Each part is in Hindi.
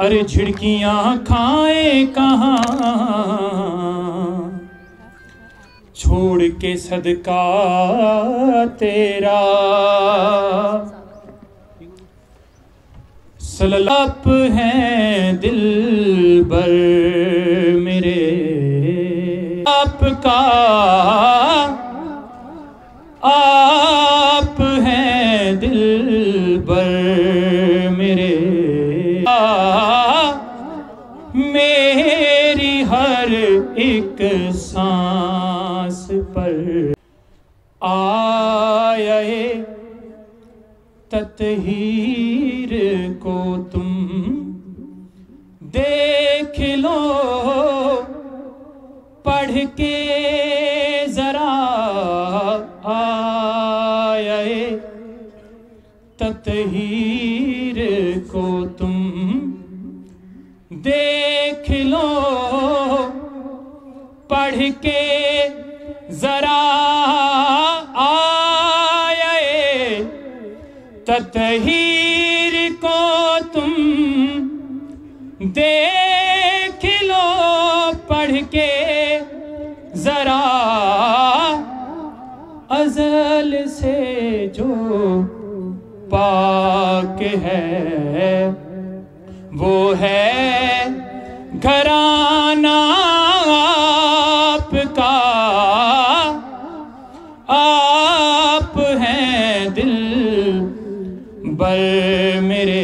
अरे झिड़कियाँ खाए कहाँ छोड़ के सदका तेरा सललाप हैं दिल बर मेरे आपका आप हैं दिल बर मेरे मेरी हर एक सांस पर आए ततहीर को तुम देख लो पढ़ के जरा आए ततहीर को तुम देख लो पढ़ के जरा ततहीर को तुम देख लो पढ़ के जरा अजल से जो पाक है वो है घराना आपका आप हैं दिल पर मेरे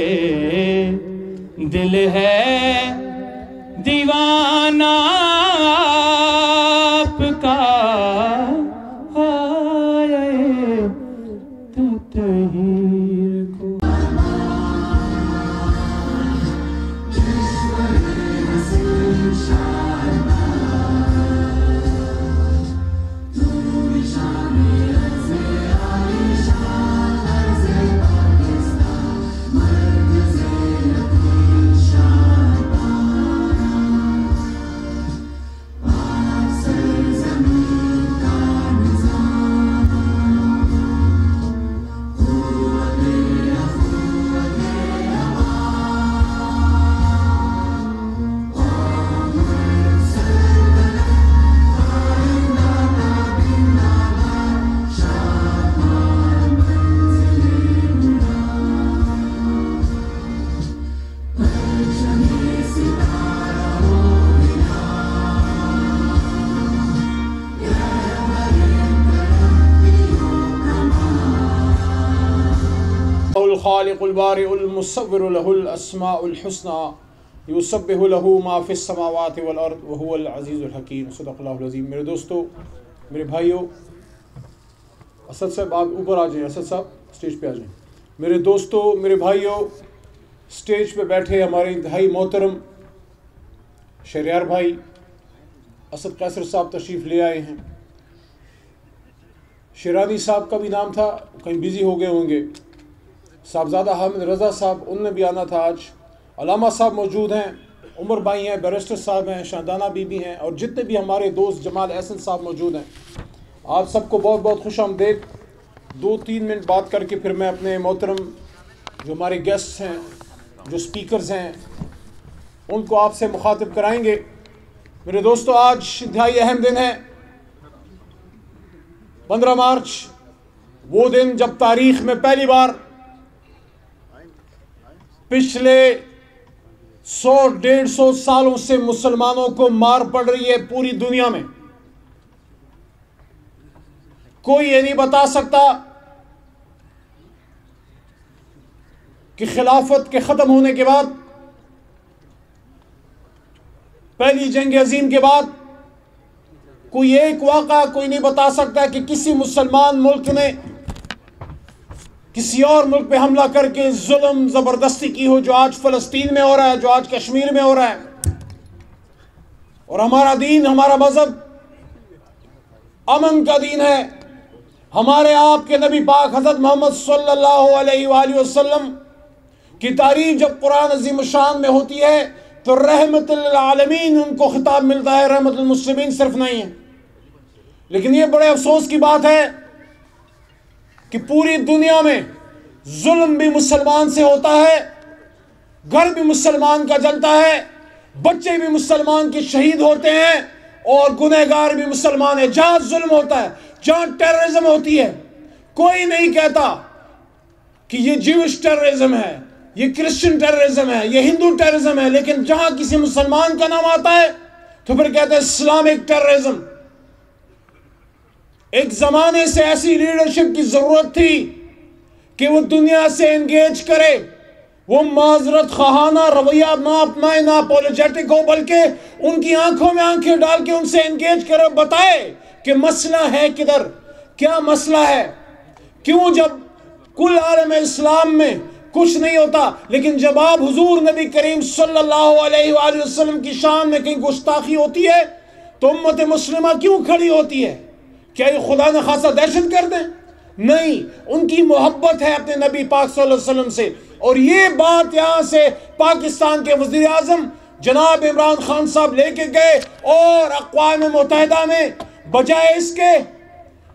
दिल है दीवाना आपका आए ततहीर को हकीम। मेरे दोस्तों, मेरे भाइयों, असद साहब आप ऊपर आ जाएं, असद साहब स्टेज पे आ जाएं। मेरे दोस्तों, मेरे भाइयों, स्टेज पे बैठे हमारे इंतहाई मोहतरम शहरयार भाई असद कैसर साहब तशरीफ़ ले आए हैं। शेरानी साहब का भी नाम था, कहीं बिज़ी हो गए होंगे। साहबजादा हामिद रज़ा साहब, उनने भी आना था आज। अलामा साहब मौजूद हैं, उमर भाई हैं, बैरिस्टर साहब हैं, शानदाना बीबी हैं और जितने भी हमारे दोस्त जमाल एहसन साहब मौजूद हैं। आप सबको बहुत बहुत खुश आमदेद। 2-3 मिनट बात करके फिर मैं अपने मोहतरम जो हमारे गेस्ट हैं, जो स्पीकर्स हैं, उनको आपसे मुखातिब कराएंगे। मेरे दोस्तों, आज इंतहाई अहम दिन है, 15 मार्च, वो दिन जब तारीख़ में पहली बार पिछले 100-150 सालों से मुसलमानों को मार पड़ रही है पूरी दुनिया में। कोई ये नहीं बता सकता कि खिलाफत के ख़त्म होने के बाद, पहली जंग अजीम के बाद, कोई एक वाक़ा कोई नहीं बता सकता कि किसी मुसलमान मुल्क ने किसी और मुल्क पे हमला करके जुल्म ज़बरदस्ती की हो, जो आज फ़लस्तीन में हो रहा है, जो आज कश्मीर में हो रहा है। और हमारा दीन, हमारा मज़हब अमन का दीन है। हमारे आपके नबी पाक हज़रत मोहम्मद सल्लल्लाहु अलैहि वसल्लम की तारीफ़ जब कुरान अज़ीम शान में होती है तो रहमतुल आलमीन उनको ख़िताब मिलता है, रहमतुल मुस्लिमीन सिर्फ नहीं है। लेकिन ये बड़े अफसोस की बात है कि पूरी दुनिया में जुल्म भी मुसलमान से होता है, घर भी मुसलमान का जलता है, बच्चे भी मुसलमान के शहीद होते हैं और गुनहगार भी मुसलमान है। जहाँ जुल्म होता है, जहाँ टेररिज्म होती है, कोई नहीं कहता कि ये ज्यूश टेररिज्म है, ये क्रिश्चियन टेररिज्म है, ये हिंदू टेररिज्म है, लेकिन जहाँ किसी मुसलमान का नाम आता है तो फिर कहते हैं इस्लामिक टेररिज्म। एक ज़माने से ऐसी लीडरशिप की ज़रूरत थी कि वो दुनिया से एंगेज करे, वो माजरत खाना रवैया ना अपनाए, ना अपोलोजेटिक हो, बल्कि उनकी आंखों में आंखें डाल के उनसे एंगेज करें, बताए कि मसला है किधर, क्या मसला है, क्यों जब कुल आलम इस्लाम में कुछ नहीं होता, लेकिन जब आप हुजूर नबी करीम सल्लल्लाहु अलैहि वसल्लम की शान में कहीं गुस्ताखी होती है तो उम्मत मुस्लिमा क्यों खड़ी होती है? क्या ये खुदा न खासा दहशत कर दें? नहीं, उनकी मोहब्बत है अपने नबी पाक सल्लल्लाहु अलैहि वसल्लम से। और ये बात यहाँ से पाकिस्तान के वज़ीर आज़म जनाब इमरान खान साहब लेके गए और अक़वाम मुत्तहिदा में बजाय इसके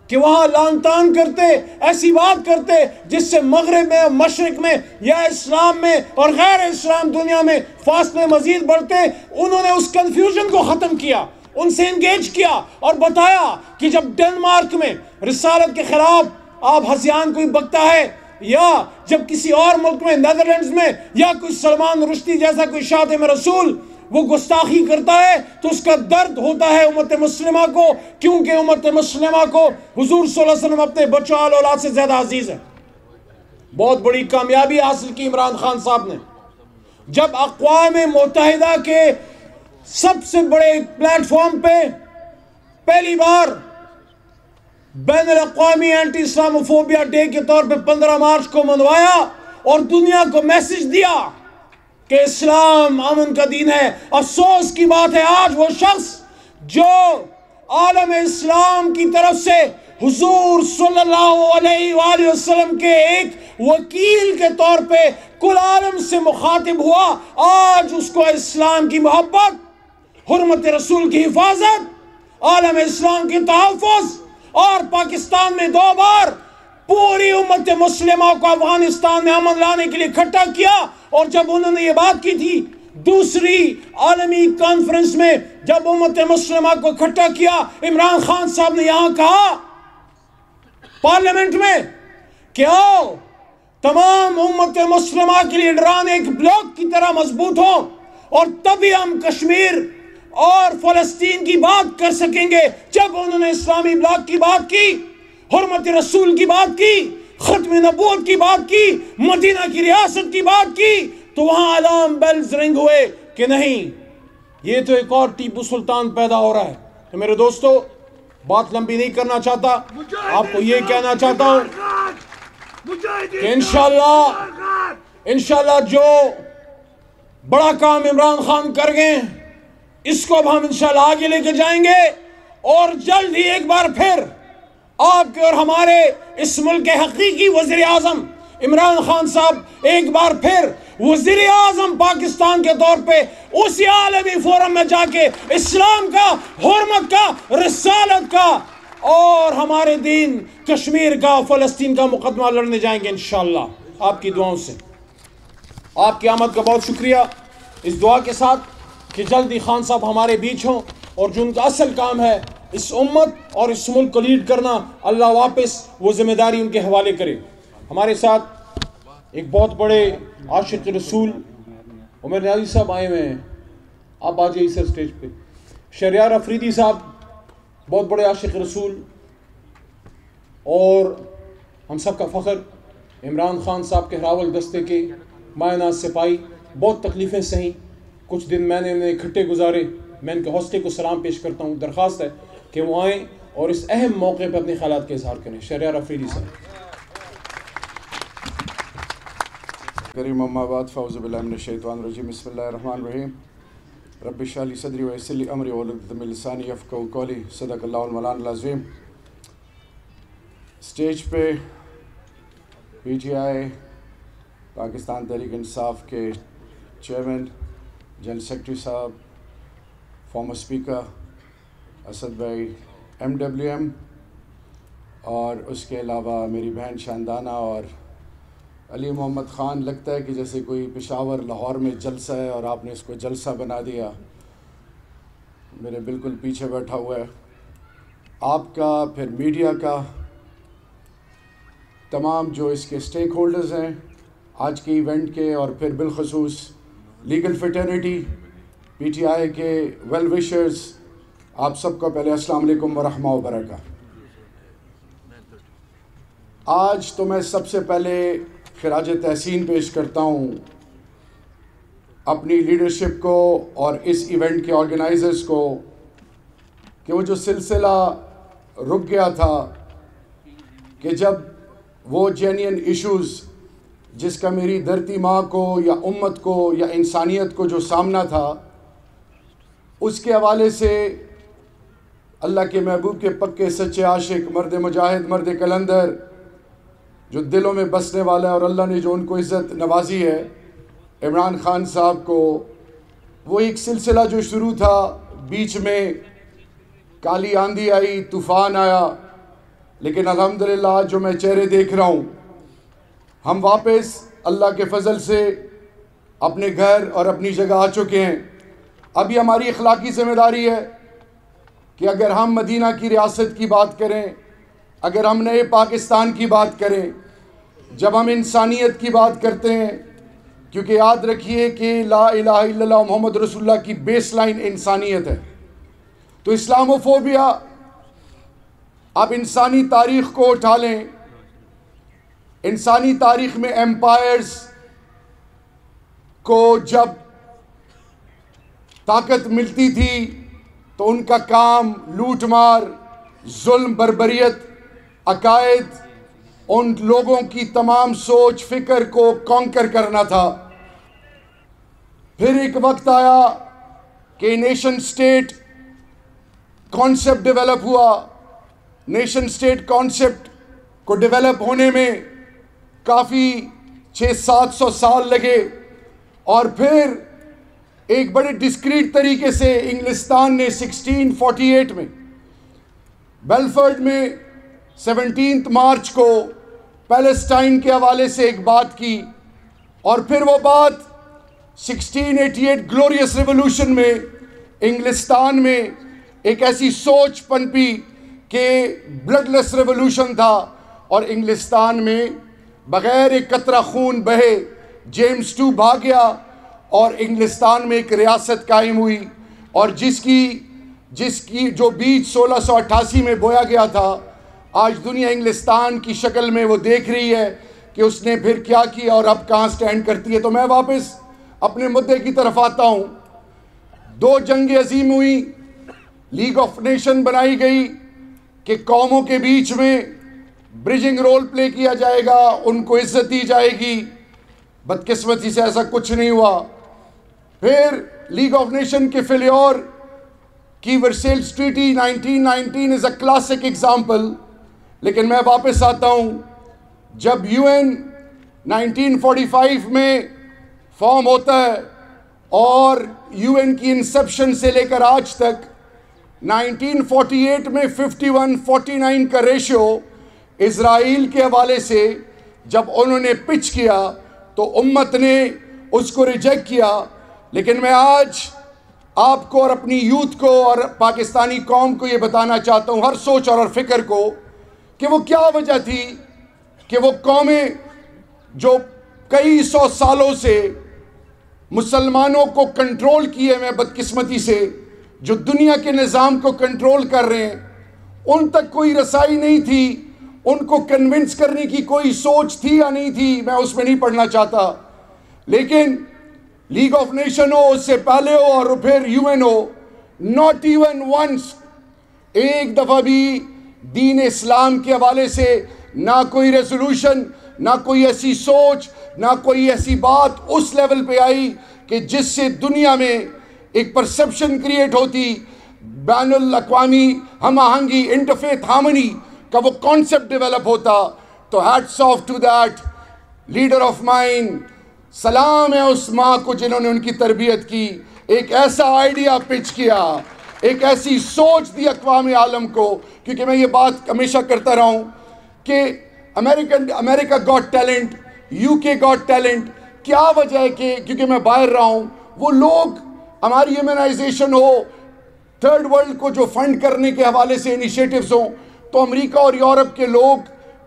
कि वहाँ लांगतान करते, ऐसी बात करते जिससे मगरब में, मशरक़ में या इस्लाम में और गैर इस्लाम दुनिया में फासले मज़ीद बढ़ते, उन्होंने उस कन्फ्यूजन को ख़त्म किया, उनसे इंगेज किया और बताया कि जब डेनमार्क में रिसालत के ख़िलाफ़ आप हज़ियान कोई बकता है, या जब किसी और मुल्क में नेदरलैंड्स में या कोई सलमान रुश्दी जैसा कोई शातिम रसूल वो गुस्ताखी करता है तो उसका दर्द होता है उम्मत मुस्लिमा को, क्योंकि उम्मत मुस्लिमा को हुजूर सल्लल्लाहु अलैहि वसल्लम अपने बच्चों और औलाद से ज़्यादा अजीज है। बहुत बड़ी कामयाबी हासिल की इमरान खान साहब ने जब अक़वाम मुत्तहिदा के सबसे बड़े प्लेटफॉर्म पर पहली बार बैन अल-अक़वामी एंटी इस्लामोफोबिया डे के तौर पर 15 मार्च को मनवाया और दुनिया को मैसेज दिया कि इस्लाम अमन का दीन है। अफसोस की बात है, आज वो शख्स जो आलम इस्लाम की तरफ से हुजूर सल्लल्लाहु अलैहि वसल्लम के एक वकील के तौर पे कुल आलम से मुखातिब हुआ, आज उसको इस्लाम की मोहब्बत, हुर्मत रसूल की हिफाजत, आलम इस्लाम के तहफ़्फ़ुज़ और पाकिस्तान में 2 बार पूरी उम्मत मुस्लिमा को अफगानिस्तान में अमन लाने के लिए इकट्ठा किया। और जब उन्होंने ये बात की थी दूसरी आलमी कॉन्फ्रेंस में, जब उम्मत मुस्लिमा को इकट्ठा किया, इमरान खान साहब ने यहां कहा पार्लियामेंट में कि आओ तमाम उम्मत मुस्लिमा के लीडरान एक ब्लॉक की तरह मजबूत हो और तभी हम कश्मीर और फलस्तीन की बात कर सकेंगे। जब उन्होंने इस्लामी ब्लॉक की बात की, हुर्मत रसूल की बात की, खत्म-ए-नबूवत की बात की, मदीना की रियासत की बात की, तो वहां अलार्म बेल्स रिंग हुए कि नहीं, ये तो एक और टीपू सुल्तान पैदा हो रहा है। तो मेरे दोस्तों, बात लंबी नहीं करना चाहता, आपको ये कहना चाहता हूं कि इंशाल्लाह जो बड़ा काम इमरान खान कर गए इसको अब हम इंशाल्लाह आगे लेके जाएंगे और जल्द ही एक बार फिर आपके और हमारे इस मुल्क के हकीकी वज़ीर आज़म इमरान खान साहब एक बार फिर वज़ीर आज़म पाकिस्तान के तौर पे उसी आलमी फोरम में जाके इस्लाम का, हुर्मत का, रिसालत का और हमारे दीन कश्मीर का, फ़लस्तीन का मुकदमा लड़ने जाएंगे इंशाल्लाह। आपकी दुआओं से, आपकी आमद का बहुत शुक्रिया। इस दुआ के साथ कि जल्दी खान साहब हमारे बीच हों और जो उनका असल काम है इस उम्मत और इस मुल्क को लीड करना, अल्लाह वापस वो जिम्मेदारी उनके हवाले करे। हमारे साथ एक बहुत बड़े आशिक रसूल उमर अय्यूब साहब आए हुए हैं, आप आ जाइए सर स्टेज पे। शहरयार अफरीदी साहब बहुत बड़े आशिक रसूल और हम सब का फ़ख्र, इमरान खान साहब के हरावल दस्ते के मायनाज सिपाही। बहुत तकलीफ़ें सही, कुछ दिन मैंने उन्हें इकट्ठे गुजारे। मैं इनके हौसले को सलाम पेश करता हूँ। दरख्वास्त है कि वो आएँ और इस अहम मौके पर अपने ख्यालात का इजहार करें। शहरयार अफरीदी साहब। करीम अम्माबाद, फ़ौज़ुबिल्लाहि मिनश्शैतानिर्रजीम, बिस्मिल्लाहिर्रहमानिर्रहीम, रब्बि इश्रह ली सदरी व यस्सिर ली अमरी वहलुल उक़दतम मिन लिसानी यफ़क़हू क़ौली। सदक़ल्लाहुल मौलाना अल-अज़ीम। स्टेज पे पीटीआई पाकिस्तान तहरीक इंसाफ के चेयरमैन जनरल सेक्रेटरी साहब, फॉर्मर स्पीकर असद भाई MWM और उसके अलावा मेरी बहन शानदाना और अली मोहम्मद ख़ान, लगता है कि जैसे कोई पेशावर लाहौर में जलसा है और आपने इसको जलसा बना दिया। मेरे बिल्कुल पीछे बैठा हुआ है आपका, फिर मीडिया का, तमाम जो इसके स्टेक होल्डर्स हैं आज के इवेंट के, और फिर बिलखसूस लीगल फ्रेटर्निटी पीटीआई के वेल विशर्स, आप सबको पहले अस्सलाम वालेकुम व रहमा व बरकातहू। आज तो मैं सबसे पहले खिराज तहसीन पेश करता हूँ अपनी लीडरशिप को और इस इवेंट के ऑर्गेनाइजर्स को कि वो जो सिलसिला रुक गया था कि जब वो जेन्युइन इश्यूज़ जिसका मेरी धरती माँ को या उम्मत को या इंसानियत को जो सामना था, उसके हवाले से अल्लाह के महबूब के पक्के सच्चे आशिक, मर्द मुजाहिद, मर्द कलंदर जो दिलों में बसने वाला है और अल्लाह ने जो उनको इज़्ज़त नवाजी है, इमरान ख़ान साहब को, वो एक सिलसिला जो शुरू था, बीच में काली आंधी आई, तूफ़ान आया, लेकिन अल्हम्दुलिल्लाह जो मैं चेहरे देख रहा हूँ, हम वापस अल्लाह के फजल से अपने घर और अपनी जगह आ चुके हैं। अभी हमारी इखलाकी ज़िम्मेदारी है कि अगर हम मदीना की रियासत की बात करें, अगर हम नए पाकिस्तान की बात करें, जब हम इंसानियत की बात करते हैं, क्योंकि याद रखिए कि ला इलाहा इल्लल्लाह मोहम्मद रसूलुल्लाह की बेसलाइन इंसानियत है, तो इस्लामोफोबिया आप इंसानी तारीख़ को उठा लें। इंसानी तारीख़ में एम्पायर्स को जब ताकत मिलती थी तो उनका काम लूट मार, जुल्म, बर्बरियत, अकायद, उन लोगों की तमाम सोच फिक्र को कॉन्कर करना था। फिर एक वक्त आया कि नेशन स्टेट कॉन्सेप्ट डेवलप हुआ। नेशन स्टेट कॉन्सेप्ट को डेवलप होने में काफ़ी 600-700 साल लगे, और फिर एक बड़े डिस्क्रीट तरीके से इंग्लिस्तान ने 1648 में बेल्फोर्ड में 17 मार्च को पैलेस्टाइन के हवाले से एक बात की, और फिर वो बात 1688 ग्लोरियस रिवोल्यूशन में इंग्लिस्तान में एक ऐसी सोच पनपी कि ब्लडलेस रेवोल्यूशन था, और इंग्लिस्तान में बग़ैर एक कतरा खून बहे जेम्स II भाग गया और इंग्लिस्तान में एक रियासत कायम हुई, और जिसकी जो बीज 1688 में बोया गया था, आज दुनिया इंग्लिस्तान की शक्ल में वो देख रही है कि उसने फिर क्या किया और अब कहाँ स्टैंड करती है। तो मैं वापस अपने मुद्दे की तरफ आता हूँ। 2 जंगें अज़ीम हुई, लीग ऑफ नेशन बनाई गई कि कौमों के बीच में ब्रिजिंग रोल प्ले किया जाएगा, उनको इज्जत दी जाएगी। बदकिस्मती से ऐसा कुछ नहीं हुआ। फिर लीग ऑफ नेशन के फेल्योर की Versailles treaty 1919 is a classic example. लेकिन मैं वापस आता हूँ, जब UN 1945 में फॉर्म होता है और UN की इंसेप्शन से लेकर आज तक 1948 में 51-49 का रेशियो इज़राइल के हवाले से जब उन्होंने पिच किया तो उम्मत ने उसको रिजेक्ट किया। लेकिन मैं आज आपको और अपनी यूथ को और पाकिस्तानी कौम को ये बताना चाहता हूँ, हर सोच और फिक्र को, कि वो क्या वजह थी कि वो कौमें जो कई सौ सालों से मुसलमानों को कंट्रोल किए हुए, बदकिस्मती से जो दुनिया के निज़ाम को कंट्रोल कर रहे हैं, उन तक कोई रसाई नहीं थी, उनको कन्विंस करने की कोई सोच थी या नहीं थी, मैं उसमें नहीं पढ़ना चाहता। लेकिन लीग ऑफ नेशन हो, उससे पहले हो, और फिर UN हो, नॉट इवन वंस एक दफ़ा भी दीन इस्लाम के हवाले से ना कोई रेजोल्यूशन, ना कोई ऐसी सोच, ना कोई ऐसी बात उस लेवल पे आई कि जिससे दुनिया में एक परसेप्शन क्रिएट होती। बैनुल अक़वामी हम आहंगी, इंटरफेथ हार्मनी का वो कॉन्सेप्ट डेवलप होता। तो hats off to that leader of mine, सलाम है उस माँ को जिन्होंने उनकी तरबियत की, एक ऐसा आइडिया पिच किया, एक ऐसी सोच दी अक़वाम आलम को। क्योंकि मैं ये बात हमेशा करता रहा हूँ कि America got talent UK got talent, क्या वजह है कि क्योंकि मैं बाहर रहा हूँ, वो लोग हमारी ह्यूमनाइजेशन हो, थर्ड वर्ल्ड को जो फंड करने के हवाले से इनिशिएटिव्स हों, तो अमेरिका और यूरोप के लोग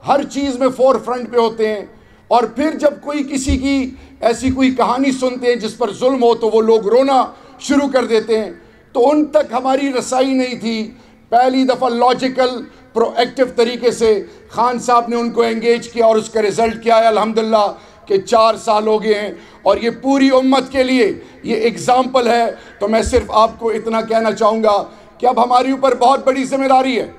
हर चीज़ में फोर फ्रंट पे होते हैं। और फिर जब कोई किसी की ऐसी कोई कहानी सुनते हैं जिस पर जुल्म हो तो वो लोग रोना शुरू कर देते हैं। तो उन तक हमारी रसाई नहीं थी। पहली दफ़ा लॉजिकल प्रोएक्टिव तरीके से खान साहब ने उनको एंगेज किया और उसका रिज़ल्ट क्या है, अल्हम्दुलिल्लाह कि 4 साल हो गए हैं और ये पूरी उम्मत के लिए ये एग्ज़ाम्पल है। तो मैं सिर्फ आपको इतना कहना चाहूँगा कि अब हमारे ऊपर बहुत बड़ी जिम्मेदारी है,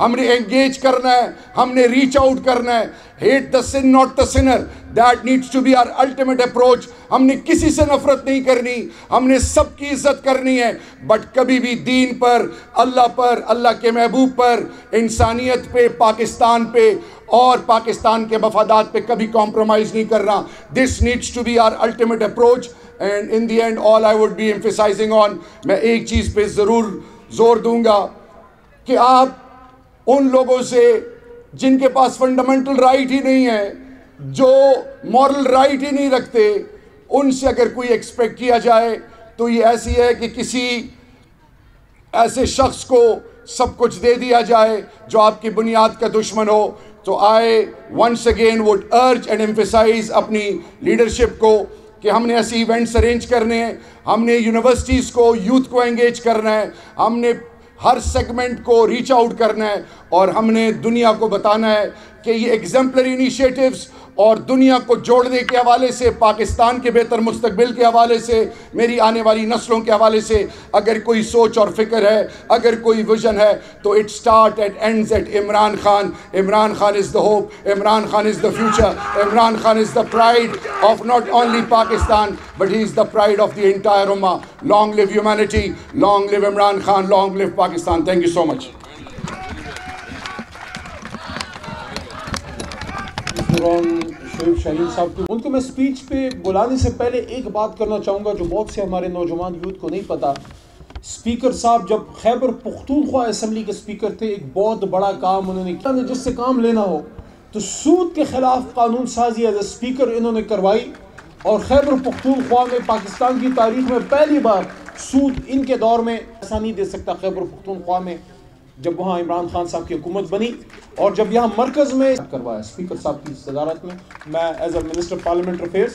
हमने एंगेज करना है, हमने रीच आउट करना है। Hate the sin not the sinner, that needs to be our ultimate approach. हमने किसी से नफरत नहीं करनी, हमने सबकी इज्जत करनी है, बट कभी भी दीन पर, अल्लाह के महबूब पर, इंसानियत पे, पाकिस्तान पे और पाकिस्तान के मफादात पे कभी कॉम्प्रोमाइज़ नहीं करना। This needs to be our ultimate approach and in the end all I would be emphasising on. मैं एक चीज़ पे ज़रूर जोर दूँगा कि आप उन लोगों से जिनके पास फंडामेंटल राइट ही नहीं है, जो मॉरल राइट ही नहीं रखते, उनसे अगर कोई एक्सपेक्ट किया जाए तो ये ऐसी है कि किसी ऐसे शख्स को सब कुछ दे दिया जाए जो आपकी बुनियाद का दुश्मन हो। तो I once again would urge and emphasise अपनी लीडरशिप को कि हमने ऐसे इवेंट्स अरेंज करने हैं, हमने यूनिवर्सिटीज़ को, यूथ को एंगेज करना है, हमने हर सेगमेंट को रीच आउट करना है और हमने दुनिया को बताना है कि ये एग्जाम्पलरी इनिशिएटिव्स और दुनिया को जोड़ने के हवाले से, पाकिस्तान के बेहतर मुस्तकबिल के हवाले से, मेरी आने वाली नस्लों के हवाले से अगर कोई सोच और फिक्र है, अगर कोई विजन है, तो it start at ends at Imran Khan. Imran Khan is the hope, Imran Khan is the future, Imran Khan is the pride of not only Pakistan but he is the pride of the entire उम्मा। Long live humanity, long live Imran Khan, long live Pakistan. Thank you so much. Shoaib Shaheen साहब को उनको मैं स्पीच पे बुलाने से पहले एक बात करना चाहूँगा जो बहुत से हमारे नौजवान यूथ को नहीं पता। स्पीकर साहब जब खैबर पख्तूनख्वा असेंबली के स्पीकर थे, एक बहुत बड़ा काम उन्होंने किया, जिससे काम लेना हो तो सूद के ख़िलाफ़ कानून साजी एज ए स्पीकर इन्होंने करवाई और खैबर पख्तूनख्वा में पाकिस्तान की तारीख में पहली बार सूद इनके दौर में ऐसा नहीं दे सकता। खैबर पख्तूनख्वा में जब वहाँ इमरान खान साहब की हुकूमत बनी और जब यहाँ मरकज़ में करवाया स्पीकर साहब की सदारत में, मैं as a minister parliament affairs,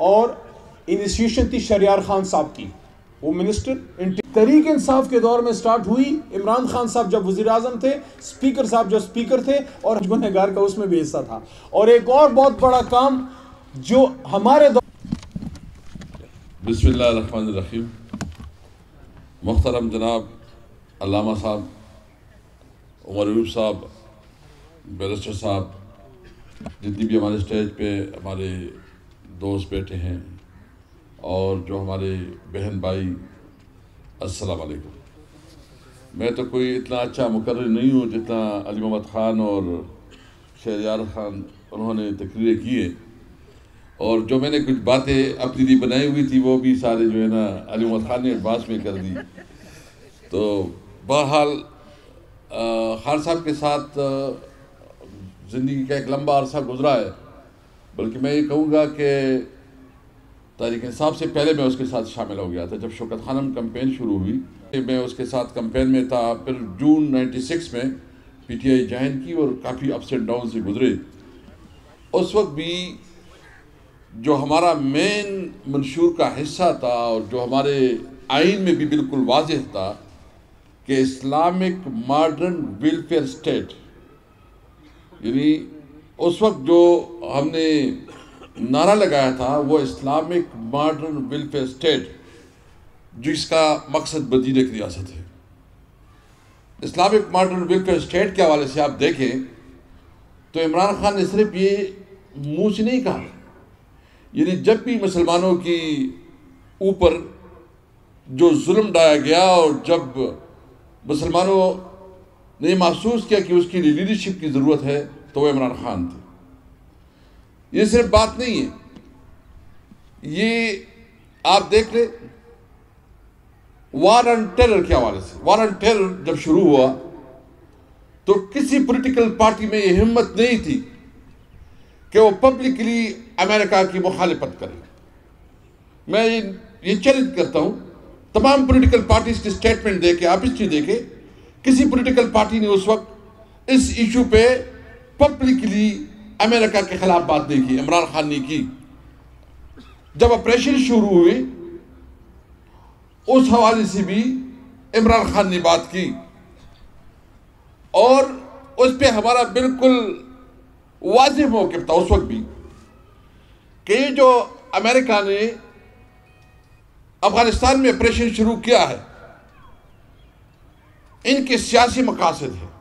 और इनिशिएशन थी शहरयार खान साहब की, वो मिनिस्टर। तहरीक इंसाफ के दौर में स्टार्ट हुई, इमरान खान साहब जब वज़ीर आज़म थे, स्पीकर साहब जब स्पीकर थे और गुनहगार का उसमें भी हिस्सा था। और एक और बहुत बड़ा काम जो हमारे दौर बिस्मिल्लाह रहमान रहीम। मुहतरम जनाब अल्लामा साहब, उमर अयूब साहब, बैरिस्टर साहब, जितनी भी हमारे स्टेज पे हमारे दोस्त बैठे हैं और जो हमारे बहन भाई, अस्सलाम वालेकुम। मैं तो कोई इतना अच्छा मुकर्रर नहीं हूँ जितना अली मोहम्मद ख़ान और शहरयार ख़ान उन्होंने तकरीरें किए, और जो मैंने कुछ बातें अपनी लिए बनाई हुई थी वो भी सारे जो है ना अली मोहम्मद ख़ान ने एडवांस में कर दी। तो बहरहाल खान साहब के साथ ज़िंदगी का एक लंबा अरसा गुज़रा है, बल्कि मैं ये कहूँगा कि तारीख़ इंसाफ से पहले मैं उसके साथ शामिल हो गया था। जब शौकत खानम कम्पेन शुरू हुई मैं उसके साथ कम्पेन में था। फिर जून 96 में पीटीआई ज्वाइन की और काफ़ी अप्स एंड डाउन से गुज़रे। उस वक्त भी जो हमारा मेन मंशूर का हिस्सा था और जो हमारे आइन में भी बिल्कुल वाजह था कि इस्लामिक मॉडर्न वेलफेयर स्टेट, यानी उस वक्त जो हमने नारा लगाया था वो इस्लामिक मॉडर्न वेलफेयर स्टेट, जिसका मकसद मदीना की रियासत है। इस्लामिक मॉडर्न वेलफेयर स्टेट के हवाले से आप देखें तो इमरान खान ने सिर्फ ये मुँह से नहीं कहा, यानी जब भी मुसलमानों की ऊपर जो जुल्म डाया गया और जब मुसलमानों ने महसूस किया कि उसके लिए लीडरशिप की ज़रूरत है तो वह इमरान खान थे। ये सिर्फ बात नहीं है, ये आप देख ले वार ऑन टेरर के हवाले से। वार ऑन टेरर जब शुरू हुआ तो किसी पॉलिटिकल पार्टी में ये हिम्मत नहीं थी कि वो पब्लिकली अमेरिका की मुखालिफत करें। मैं ये चैलेंज करता हूँ तमाम पॉलिटिकल पार्टीज की स्टेटमेंट दे के, आप हिस्ट्री देखें, किसी पॉलिटिकल पार्टी ने उस वक्त इस इशू पे पब्लिकली अमेरिका के खिलाफ बात नहीं की, इमरान खान ने की। जब ऑपरेशन शुरू हुई उस हवाले से भी इमरान खान ने बात की और उस पर हमारा बिल्कुल वाजिब मौक़िफ़ था उस वक्त भी कि जो अमेरिका ने अफगानिस्तान में ऑपरेशन शुरू किया है इनके सियासी मकासद हैं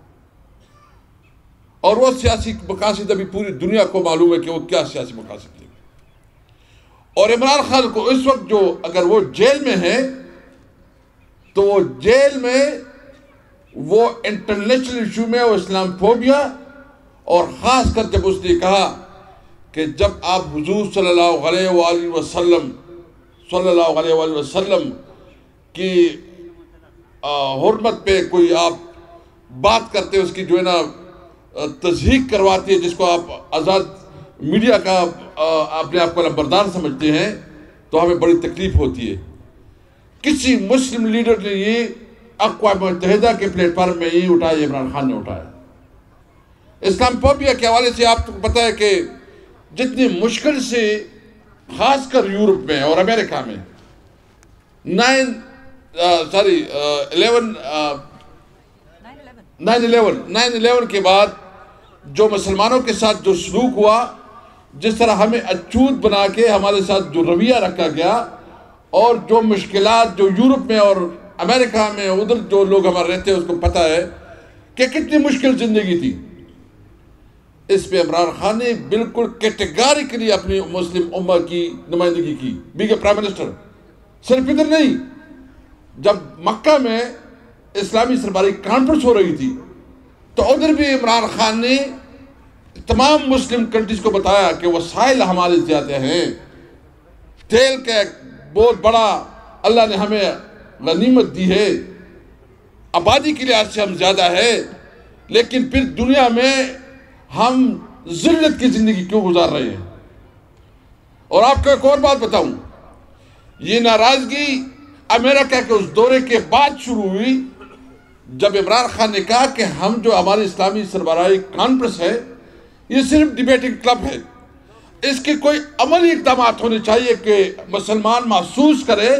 और वो सियासी मकासद अभी पूरी दुनिया को मालूम है कि वो क्या सियासी मकासद हैं। और इमरान खान को इस वक्त जो अगर वो जेल में है तो वो जेल में वो इंटरनेशनल इशू में वो इस्लामोफोबिया और ख़ास कर जब उसने कहा कि जब आप हुजूर सल्लल्लाहु अलैहि वसल्लम की हुर्मत पे कोई आप बात करते हैं उसकी जो है ना तज़हीक करवाती है जिसको आप आज़ाद मीडिया का अपने आप को नंबरदार समझते हैं तो हमें बड़ी तकलीफ़ होती है। किसी मुस्लिम लीडर ने ये अक़वाम मुत्तहिदा के प्लेटफार्म में ये उठाया, इमरान खान ने उठाया। इस्लामोफोबिया के हवाले से आपको पता है कि जितनी मुश्किल से खासकर यूरोप में और अमेरिका में 9/11 के बाद जो मुसलमानों के साथ जो सलूक हुआ, जिस तरह हमें अछूत बना के हमारे साथ जो रवैया रखा गया और जो मुश्किलात जो यूरोप में और अमेरिका में उधर जो लोग हमारे रहते हैं उसको पता है कि कितनी मुश्किल ज़िंदगी थी। इस पर इमरान खान ने बिल्कुल कैटेगोरिकली अपनी मुस्लिम उम्मा की नुमाइंदगी की, बींग प्राइम मिनिस्टर। सिर्फ इधर नहीं, जब मक्का में इस्लामी सरकारी कॉन्फ्रेंस हो रही थी तो उधर भी इमरान खान ने तमाम मुस्लिम कंट्रीज़ को बताया कि वसाइल हमारे ज़्यादा हैं, तेल का एक बहुत बड़ा अल्लाह ने हमें गनीमत दी है, आबादी के लिहाज से हम ज़्यादा है, लेकिन फिर दुनिया में हम जिल्लत की ज़िंदगी क्यों गुजार रहे हैं। और आपको एक और बात बताऊं, ये नाराज़गी अमेरिका के उस दौरे के बाद शुरू हुई जब इमरान खान ने कहा कि हम जो हमारे इस्लामी सरबराही कॉन्फ्रेंस है ये सिर्फ डिबेटिंग क्लब है, इसके कोई अमली इकदाम होने चाहिए कि मुसलमान महसूस करें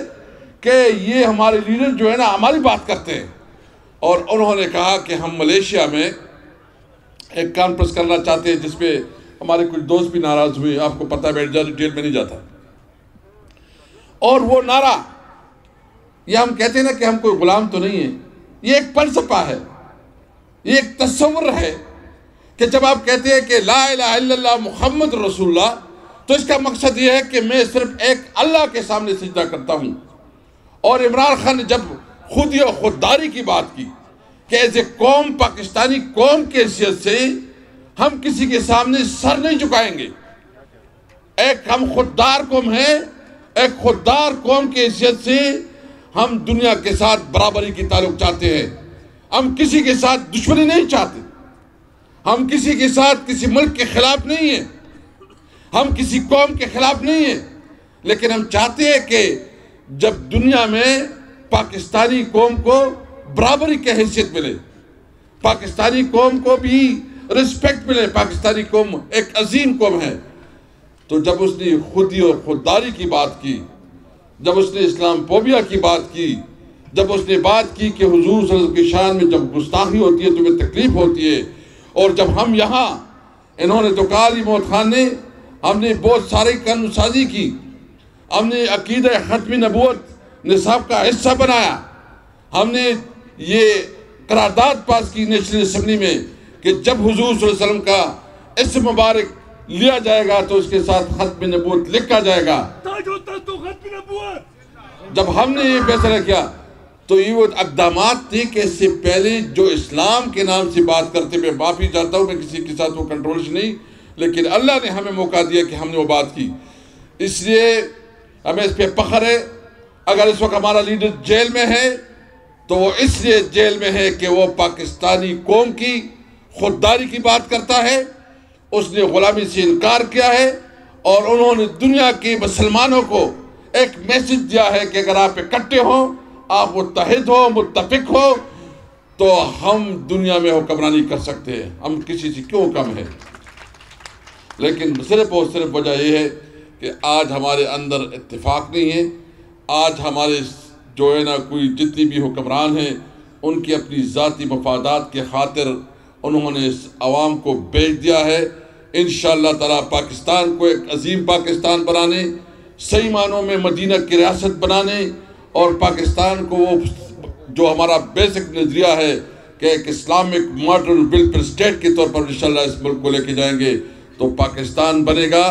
कि ये हमारे लीडर जो है ना हमारी बात करते हैं। और उन्होंने कहा कि हम मलेशिया में एक कॉन्फ्रेंस करना चाहते हैं जिसपे हमारे कुछ दोस्त भी नाराज़ हुए, आपको पता है, बैठ जा डिटेल में नहीं जाता। और वो नारा, ये हम कहते हैं ना कि हम कोई गुलाम तो नहीं है, ये एक फलसफा है, ये एक तस्वर है कि जब आप कहते हैं कि ला इलाहा इल्लल्लाह मुहम्मद रसूलुल्लाह तो इसका मकसद ये है कि मैं सिर्फ एक अल्लाह के सामने सजदा करता हूँ। और इमरान खान ने जब खुदी और खुददारी की बात की कि एज ए कौम, पाकिस्तानी कौम की हैसियत से हम किसी के सामने सर नहीं झुकाएंगे, एक हम खुददार कौम हैं, एक खुददार कौम की हैसियत से हम दुनिया के साथ बराबरी की ताल्लुक़ चाहते हैं, हम किसी के साथ दुश्मनी नहीं चाहते, हम किसी के साथ किसी मुल्क के ख़िलाफ़ नहीं हैं, हम किसी कौम के ख़िलाफ़ नहीं हैं, लेकिन हम चाहते हैं कि जब दुनिया में पाकिस्तानी कौम को बराबरी की हैसियत मिले, पाकिस्तानी कौम को भी रिस्पेक्ट मिले, पाकिस्तानी कौम एक अजीम कौम है। तो जब उसने खुदी और खुददारी की बात की, जब उसने इस्लामोफोबिया की बात की, जब उसने बात की कि हुजूर सल्लल्लाहु अलैहि वसल्लम की शान में जब गुस्ताखी होती है तो हमें तकलीफ़ होती है, और जब हम यहाँ, इन्होंने तो कहा अली मोहम्मद खान ने, हमने बहुत सारी कानून साजी की, हमने अक़ीदा ख़त्म-ए-नबुव्वत निसाब का हिस्सा बनाया, हमने ये करारदाद पास की नेशनल असम्बली में कि जब हुजूर सल्लल्लाहु अलैहि वसल्लम का इस्म मुबारक लिया जाएगा तो उसके साथ ख़त्म-ए-नबुव्वत लिखा जाएगा। जब हमने ये फैसला किया तो ये वो इक़दामात थे कि इससे पहले जो इस्लाम के नाम से बात करते, मैं माफ़ी चाहता हूँ, मैं किसी के साथ वो कंट्रोल्स नहीं, लेकिन अल्लाह ने हमें मौका दिया कि हमने वो बात की, इसलिए हमें इस पर फ़ख्र है। अगर इस वक्त हमारा लीडर जेल में है तो वो इसलिए जेल में है कि वो पाकिस्तानी कौम की खुददारी की बात करता है, उसने ग़ुलामी से इनकार किया है और उन्होंने दुनिया के मुसलमानों को एक मैसेज दिया है कि अगर आप इकट्ठे हो, आप मुत्तहिद हो, मुत्तफिक हो, तो हम दुनिया में हुक्मरानी कर सकते हैं, हम किसी से क्यों कम है। लेकिन सिर्फ और सिर्फ वजह यह है कि आज हमारे अंदर इत्तिफाक नहीं है। आज हमारे जो है ना कोई जितनी भी हुक्मरान हैं उनकी अपनी ज़ाती मफादात के खातिर उन्होंने इस आवाम को बेच दिया है। इंशाअल्लाह ताला पाकिस्तान को एक अजीम पाकिस्तान बनाने, सही मानों में मदीना की रियासत बनाने और पाकिस्तान को वो जो हमारा बेसिक नज़रिया है कि एक इस्लामिक मॉडर्न बिल्ड स्टेट के तौर पर इंशाअल्लाह इस मुल्क को लेके जाएंगे तो पाकिस्तान बनेगा,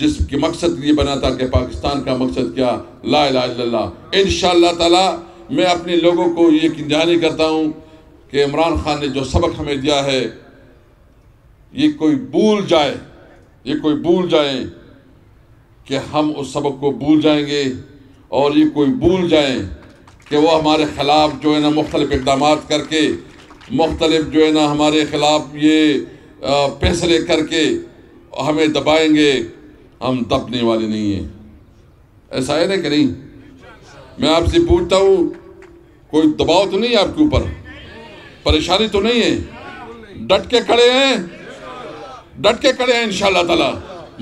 जिसके मकसद ये बना था कि पाकिस्तान का मकसद क्या, ला इलाहा इल्लल्लाह। इंशाअल्लाह ताला मैं अपने लोगों को ये यकीन करता हूँ कि इमरान खान ने जो सबक हमें दिया है ये कोई भूल जाए कि हम उस सबक को भूल जाएंगे और ये कोई भूल जाए कि वो हमारे ख़िलाफ़ जो है ना मुख्तलिफ इकदाम करके, मुख्तलिफ जो है ना हमारे ख़िलाफ़ ये फैसले करके हमें दबाएंगे। हम दबने वाले नहीं हैं, ऐसा है ना कि नहीं। मैं आपसे पूछता हूँ, कोई दबाव तो नहीं है आपके ऊपर, परेशानी तो नहीं है? डट के खड़े हैं इंशाअल्लाह ताला,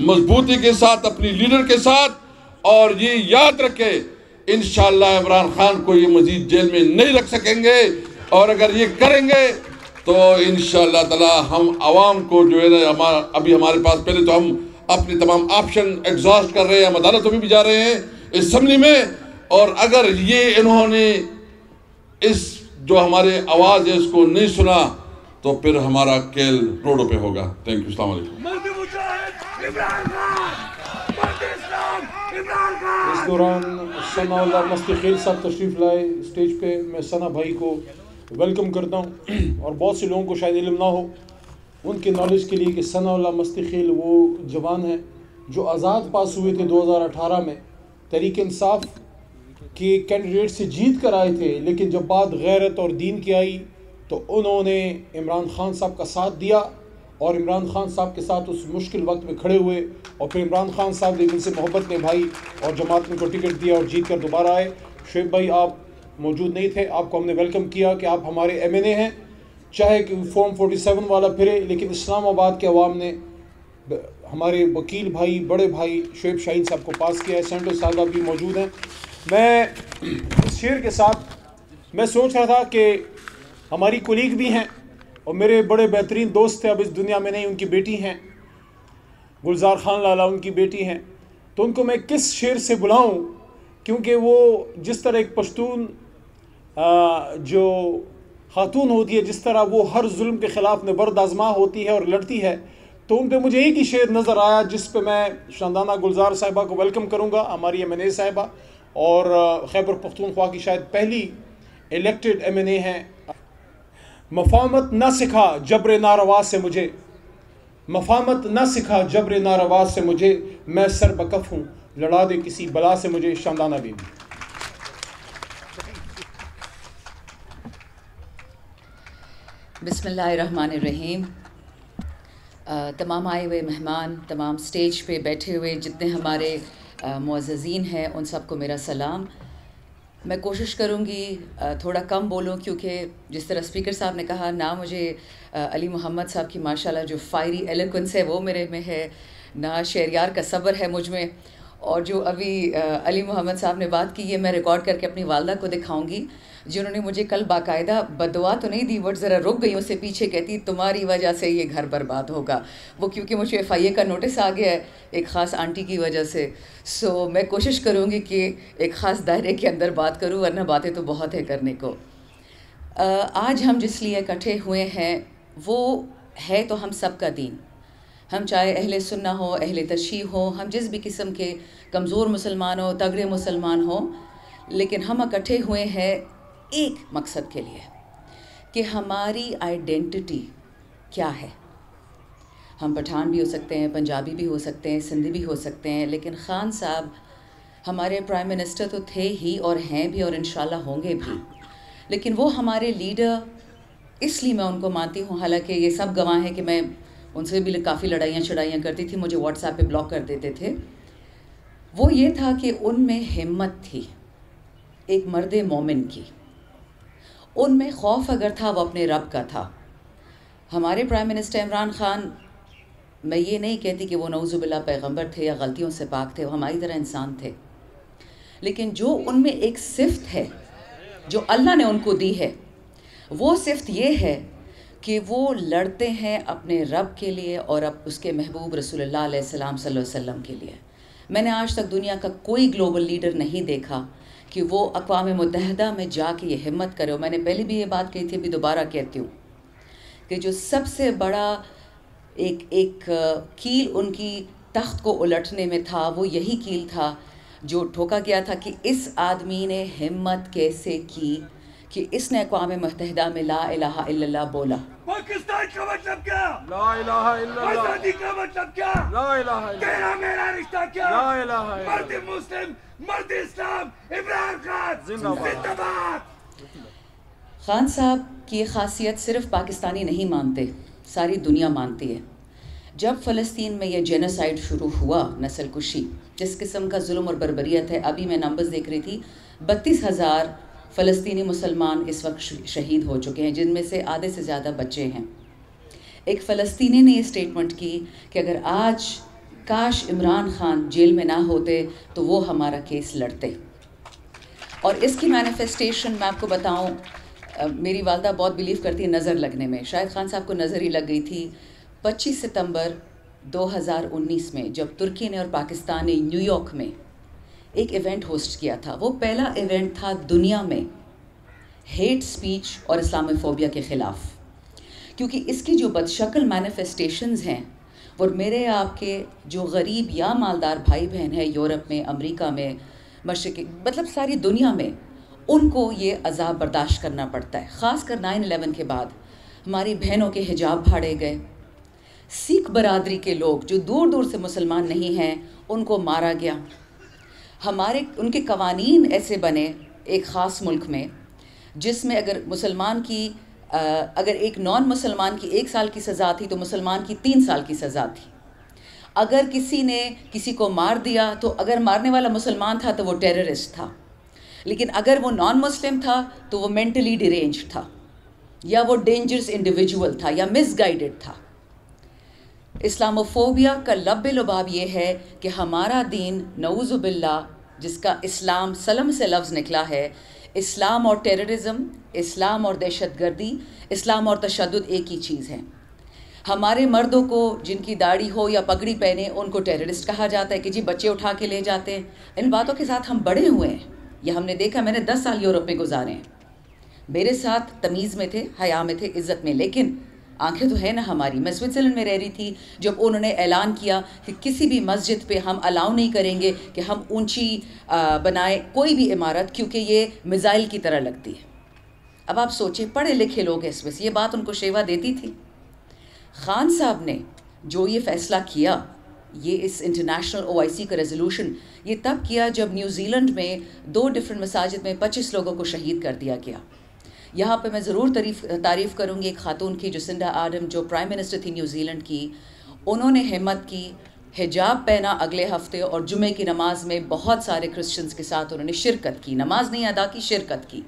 मजबूती के साथ अपनी लीडर के साथ। और ये याद रखें इंशाअल्लाह इमरान खान को ये मजीद जेल में नहीं रख सकेंगे, और अगर ये करेंगे तो इंशाअल्लाह ताला हम आवाम को जो है ना अभी हमारे पास, पहले तो हम अपने तमाम ऑप्शन एग्जॉस्ट कर रहे हैं, हम अदालतों में भी जा रहे हैं, असम्बली में, और अगर ये इन्होंने इस जो हमारे आवाज़ है इसको नहीं सुना तो फिर हमारा खेल रोडों पे होगा। थैंक यू, अस्सलाम वालेकुम। इस दौरान सना उल्लाह मस्ती खेल साहब तशरीफ़ लाए स्टेज पे, मैं सना भाई को वेलकम करता हूँ। और बहुत से लोगों को शायद इल्म ना हो, उनके नॉलेज के लिए कि सना उल्लाह मस्ती खेल वो जवान है जो आज़ाद पास हुए थे 2018 में, तहरीक इंसाफ के कैंडिडेट से जीत कर आए थे, लेकिन जब बात गैरत और दीन की आई तो उन्होंने इमरान खान साहब का साथ दिया और इमरान खान साहब के साथ उस मुश्किल वक्त में खड़े हुए, और फिर इमरान खान साहब ने इनसे मोहब्बत निभाई और जमात में को टिकट दिया और जीत कर दोबारा आए। शोएब भाई आप मौजूद नहीं थे, आपको हमने वेलकम किया कि आप हमारे MNA हैं, चाहे कि फॉर्म 47 वाला फिरे, लेकिन इस्लामाबाद के अवाम ने हमारे वकील भाई, बड़े भाई शोएब शाहीन साहब को पास किया है। सेंटर साहब भी मौजूद हैं। मैं इस शेर के साथ मैं सोच रहा था कि हमारी कोलीग भी हैं और मेरे बड़े बेहतरीन दोस्त थे, अब इस दुनिया में नहीं, उनकी बेटी हैं गुलजार खान लाला, उनकी बेटी हैं, तो उनको मैं किस शेर से बुलाऊं, क्योंकि वो जिस तरह एक पश्तून जो खातून होती है, जिस तरह वो हर जुल्म के ख़िलाफ़ नबर्द आज़मा होती है और लड़ती है, तो उन पर मुझे एक ही शेर नज़र आया जिस पर मैं शानदाना गुलजार साहिबा को वेलकम करूँगा, हमारी MNA साहिबा और खैबर पख्तूनख्वा की शायद पहली इलेक्टेड MNA हैं। मफामत ना सिखा जबर नारवा से मुझे, मफामत ना सिखा जबर नारवा से मुझे, मैं सर बकफ हूँ लड़ा दे किसी बला से मुझे। शानदाना बीबी। बिस्मिल्लाहिर्रहमानिर्रहीम। तमाम आए हुए मेहमान, तमाम स्टेज पे बैठे हुए जितने हमारे मुअज़्ज़ीन हैं, उन सब को मेरा सलाम। मैं कोशिश करूँगी थोड़ा कम बोलूँ, क्योंकि जिस तरह स्पीकर साहब ने कहा ना, मुझे अली मोहम्मद साहब की माशाल्लाह जो फायरी एलोक्वेंस है वो मेरे में है, ना शहरयार का सब्र है मुझ में, और जो अभी अली मोहम्मद साहब ने बात की ये मैं रिकॉर्ड करके अपनी वालदा को दिखाऊँगी, जिन्होंने मुझे कल बाकायदा बदवा तो नहीं दी बट ज़रा रुक गई, उससे पीछे कहती तुम्हारी वजह से ये घर बर्बाद होगा। वो क्योंकि मुझे FIA का नोटिस आ गया है एक ख़ास आंटी की वजह से, सो मैं कोशिश करूँगी कि एक ख़ास दायरे के अंदर बात करूँ, वरना बातें तो बहुत है करने को। आज हम जिस लिए इकट्ठे हुए हैं वो है तो हम सब का दीन, हम चाहे अहले सुन्ना हो, अहले तशरीह हो, हम जिस भी किस्म के कमज़ोर मुसलमान हो, तगड़े मुसलमान हो, लेकिन हम इकट्ठे हुए हैं एक मकसद के लिए कि हमारी आइडेंटिटी क्या है। हम पठान भी हो सकते हैं, पंजाबी भी हो सकते हैं, सिंधी भी हो सकते हैं, लेकिन खान साहब हमारे प्राइम मिनिस्टर तो थे ही और हैं भी और इंशाल्लाह होंगे भी, लेकिन वो हमारे लीडर इसलिए मैं उनको मानती हूँ, हालांकि ये सब गवाह हैं कि मैं उनसे भी काफ़ी लड़ाइयाँ शड़ाइयाँ करती थी, मुझे व्हाट्सएप पे ब्लॉक कर देते थे। वो ये था कि उनमें हिम्मत थी एक मर्द मोमिन की, उनमें खौफ अगर था वो अपने रब का था। हमारे प्राइम मिनिस्टर इमरान खान, मैं ये नहीं कहती कि वो नऊज़ुबिल्लाह पैगंबर थे या गलतियों से पाक थे, वो हमारी तरह इंसान थे, लेकिन जो उनमें एक सिफ्त है जो अल्लाह ने उनको दी है, वो सिफ्त ये है कि वो लड़ते हैं अपने रब के लिए और अब उसके महबूब रसूलुल्लाह अलैहिस्सलाम सल्लल्लाहु अलैहि वसल्लम के लिए। मैंने आज तक दुनिया का कोई ग्लोबल लीडर नहीं देखा कि वो अक़वाम मुत्तहिदा में जाके ये हिम्मत करे। मैंने पहले भी ये बात कही थी, अभी दोबारा कहती हूँ कि जो सबसे बड़ा एक कील उनकी तख्त को उलटने में था, वो यही कील था जो ठोका गया था कि इस आदमी ने हिम्मत कैसे की कि इसने अक़वाम मुत्तहिदा में ला इलाहा इल्लल्लाह बोला। पाकिस्तान का मतलब क्या? ला इलाहा इल्लल्लाह। आज़ादी का मतलब क्या? ला इलाहा इल्लल्लाह। तेरा मेरा रिश्ता क्या? ला इलाहा इल्लल्लाह। मर्द मुस्लिम, मर्द इस्लाम, इमरान खान जिंदाबाद। खान साहब की ये खासियत सिर्फ पाकिस्तानी नहीं मानते, सारी दुनिया मानती है। जब फ़लस्तीन में यह जेनोसाइड शुरू हुआ, नस्ल कुशी, जिस किस्म का जुल्म और बर्बरियत है, अभी मैं नंबर्स देख रही थी, 32,000 फ़लस्तीनी मुसलमान इस वक्त शहीद हो चुके हैं, जिनमें से आधे से ज़्यादा बच्चे हैं। एक फ़लस्तीनी ने ये स्टेटमेंट की कि अगर आज काश इमरान खान जेल में ना होते तो वो हमारा केस लड़ते। और इसकी मैनिफेस्टेशन मैं आपको बताऊँ, मेरी वालदा बहुत बिलीव करती है नज़र लगने में, शायद खान साहब को नज़र ही लग गई थी। 25 सितंबर 2019 में जब तुर्की ने और पाकिस्तान ने न्यूयॉर्क में एक इवेंट होस्ट किया था, वो पहला इवेंट था दुनिया में हेट स्पीच और इस्लामोफोबिया के ख़िलाफ़, क्योंकि इसकी जो बदशक्ल मैनिफेस्टेशंस हैं वो मेरे आपके जो गरीब या मालदार भाई बहन हैं यूरोप में, अमेरिका में, मशरक़ मतलब सारी दुनिया में, उनको ये अज़ाब बर्दाश्त करना पड़ता है। ख़ासकर 9/11 के बाद हमारी बहनों के हिजाब फाड़े गए, सिख बरादरी के लोग जो दूर दूर से मुसलमान नहीं हैं उनको मारा गया, हमारे उनके कवानीन ऐसे बने एक ख़ास मुल्क में जिसमें अगर मुसलमान की अगर एक नॉन मुसलमान की 1 साल की सज़ा थी तो मुसलमान की 3 साल की सज़ा थी। अगर किसी ने किसी को मार दिया तो अगर मारने वाला मुसलमान था तो वो टेररिस्ट था, लेकिन अगर वो नॉन मुस्लिम था तो वो मेंटली डिरेंज था या वो डेंजरस इंडिविजुअल था या मिसगाइडेड था। इस्लामोफोबिया का लब्बे लुबाब ये है कि हमारा दीन नऊजुबिल्ला, जिसका इस्लाम सलम से लफ्ज़ निकला है, इस्लाम और टेररिज़म, इस्लाम और दहशतगर्दी, इस्लाम और तशद्दुद एक ही चीज़ है। हमारे मर्दों को जिनकी दाढ़ी हो या पगड़ी पहने उनको टेररिस्ट कहा जाता है कि जी बच्चे उठा के ले जाते हैं। इन बातों के साथ हम बड़े हुए हैं, यह हमने देखा। मैंने 10 साल यूरोप में गुजारे हैं, मेरे साथ तमीज़ में थे, हया में थे, इज़्ज़त में, लेकिन आंखें तो है ना हमारी। मैं स्विट्ज़रलैंड में रह रही थी जब उन्होंने ऐलान किया कि किसी भी मस्जिद पे हम अलाउ नहीं करेंगे कि हम ऊंची बनाए कोई भी इमारत, क्योंकि ये मिज़ाइल की तरह लगती है। अब आप सोचें, पढ़े लिखे लोग हैं, इसमें से ये बात उनको शेवा देती थी। खान साहब ने जो ये फ़ैसला किया, ये इस इंटरनेशनल OIC का रेजोल्यूशन ये तब किया जब न्यूजीलैंड में 2 डिफरेंट मसाजिद में 25 लोगों को शहीद कर दिया गया। यहाँ पे मैं ज़रूर तारीफ़ करूँगी एक ख़ातून की, जसिंडा आडम, जो प्राइम मिनिस्टर थी न्यूजीलैंड की। उन्होंने हिम्मत की, हिजाब पहना अगले हफ्ते और जुमे की नमाज़ में बहुत सारे क्रिश्चियंस के साथ उन्होंने शिरकत की, नमाज नहीं अदा की, शिरकत की।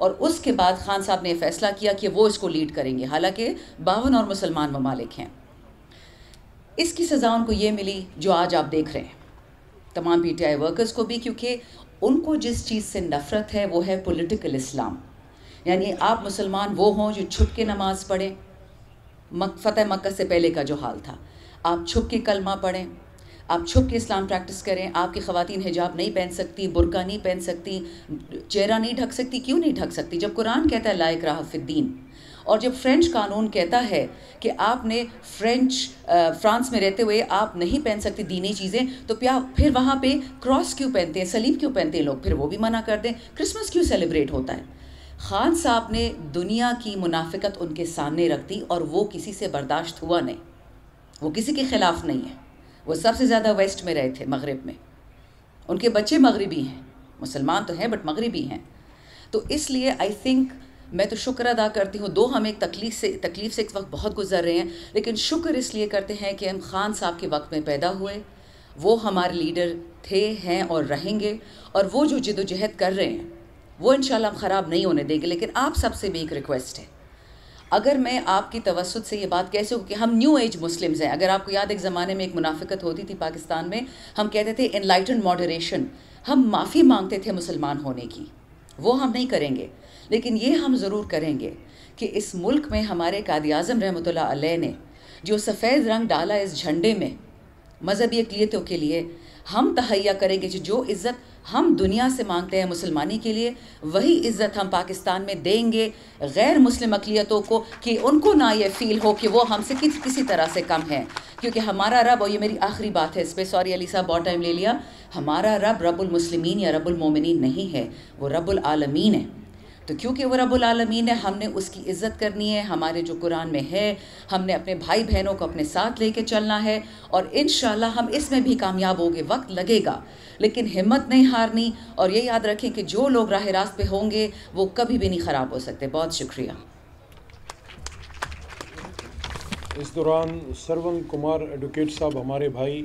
और उसके बाद खान साहब ने फ़ैसला किया कि वो इसको लीड करेंगे, हालाँकि 52 और मुसलमान ममालिक हैं। इसकी सज़ा उनको ये मिली जो आज आप देख रहे हैं, तमाम PTI वर्कर्स को भी, क्योंकि उनको जिस चीज़ से नफ़रत है वो है पॉलिटिकल इस्लाम, यानी आप मुसलमान वो हों जो छुप के नमाज़ पढ़ें, फ़तह मक्का से पहले का जो हाल था, आप छुप के कलमा पढ़ें, आप छुप के इस्लाम प्रैक्टिस करें, आपकी ख़वातीन हिजाब नहीं पहन सकती, बुरका नहीं पहन सकती, चेहरा नहीं ढक सकती। क्यों नहीं ढक सकती जब कुरान कहता है ला इकराह फिद्दीन, और जब फ्रेंच कानून कहता है कि आपने फ्रांस में रहते हुए आप नहीं पहन सकते दीनी चीज़ें, तो फिर वहाँ पे क्रॉस क्यों पहनते हैं, सलीब क्यों पहनते हैं लोग, फिर वो भी मना कर दें, क्रिसमस क्यों सेलिब्रेट होता है। खान साहब ने दुनिया की मुनाफिकत उनके सामने रख दी और वो किसी से बर्दाश्त हुआ नहीं, वो किसी के ख़िलाफ़ नहीं है। वो सबसे ज़्यादा वेस्ट में रहे थे, मगरब में, उनके बच्चे मगरबी हैं, मुसलमान तो हैं बट मगरबी हैं। तो इसलिए आई थिंक मैं तो शुक्र अदा करती हूँ, दो हम एक तकलीफ़ से इस वक्त बहुत गुजर रहे हैं, लेकिन शुक्र इसलिए करते हैं कि हम खान साहब के वक्त में पैदा हुए, वो हमारे लीडर थे, हैं और रहेंगे, और वो जो जिदोजहद कर रहे हैं वो इंशाल्लाह हम ख़राब नहीं होने देंगे। लेकिन आप सबसे भी एक रिक्वेस्ट है, अगर मैं आपकी तवसुत से ये बात कैसे हो कि हम न्यू एज मुस्लिम्स हैं, अगर आपको याद एक ज़माने में एक मुनाफिकत होती थी पाकिस्तान में, हम कहते थे एनलाइटन मॉडरेशन, हम माफ़ी मांगते थे मुसलमान होने की, वो हम नहीं करेंगे। लेकिन ये हम ज़रूर करेंगे कि इस मुल्क में हमारे कादी आज़म रहमतुल्लाह अलैह ने जो सफ़ेद रंग डाला इस झंडे में मजहबी अक़लियतों के लिए, हम तहैया करेंगे कि जो इज़्ज़त हम दुनिया से मांगते हैं मुसलमानी के लिए, वही इज़्ज़त हम पाकिस्तान में देंगे गैर मुस्लिम अक़लियतों को, कि उनको ना ये फ़ील हो कि वो हमसे किसी तरह से कम है। क्योंकि हमारा रब, और ये मेरी आखिरी बात है इस पर, सॉरी अली साहब बहुत टाइम ले लिया, हमारा रब रब्बुल मुस्लिमीन या रब्बुल मोमिनीन नहीं है, वो रब्बुल आलमीन है। तो क्योंकि वो रब्बुल आलमीन है, हमने उसकी इज़्ज़त करनी है, हमारे जो कुरान में है, हमने अपने भाई बहनों को अपने साथ लेके चलना है, और इंशाल्लाह हम इसमें भी कामयाब होंगे। वक्त लगेगा लेकिन हिम्मत नहीं हारनी, और ये याद रखें कि जो लोग राह रास्त पे होंगे वो कभी भी नहीं ख़राब हो सकते। बहुत शुक्रिया। इस दौरान सरवन कुमार एडवोकेट साहब हमारे भाई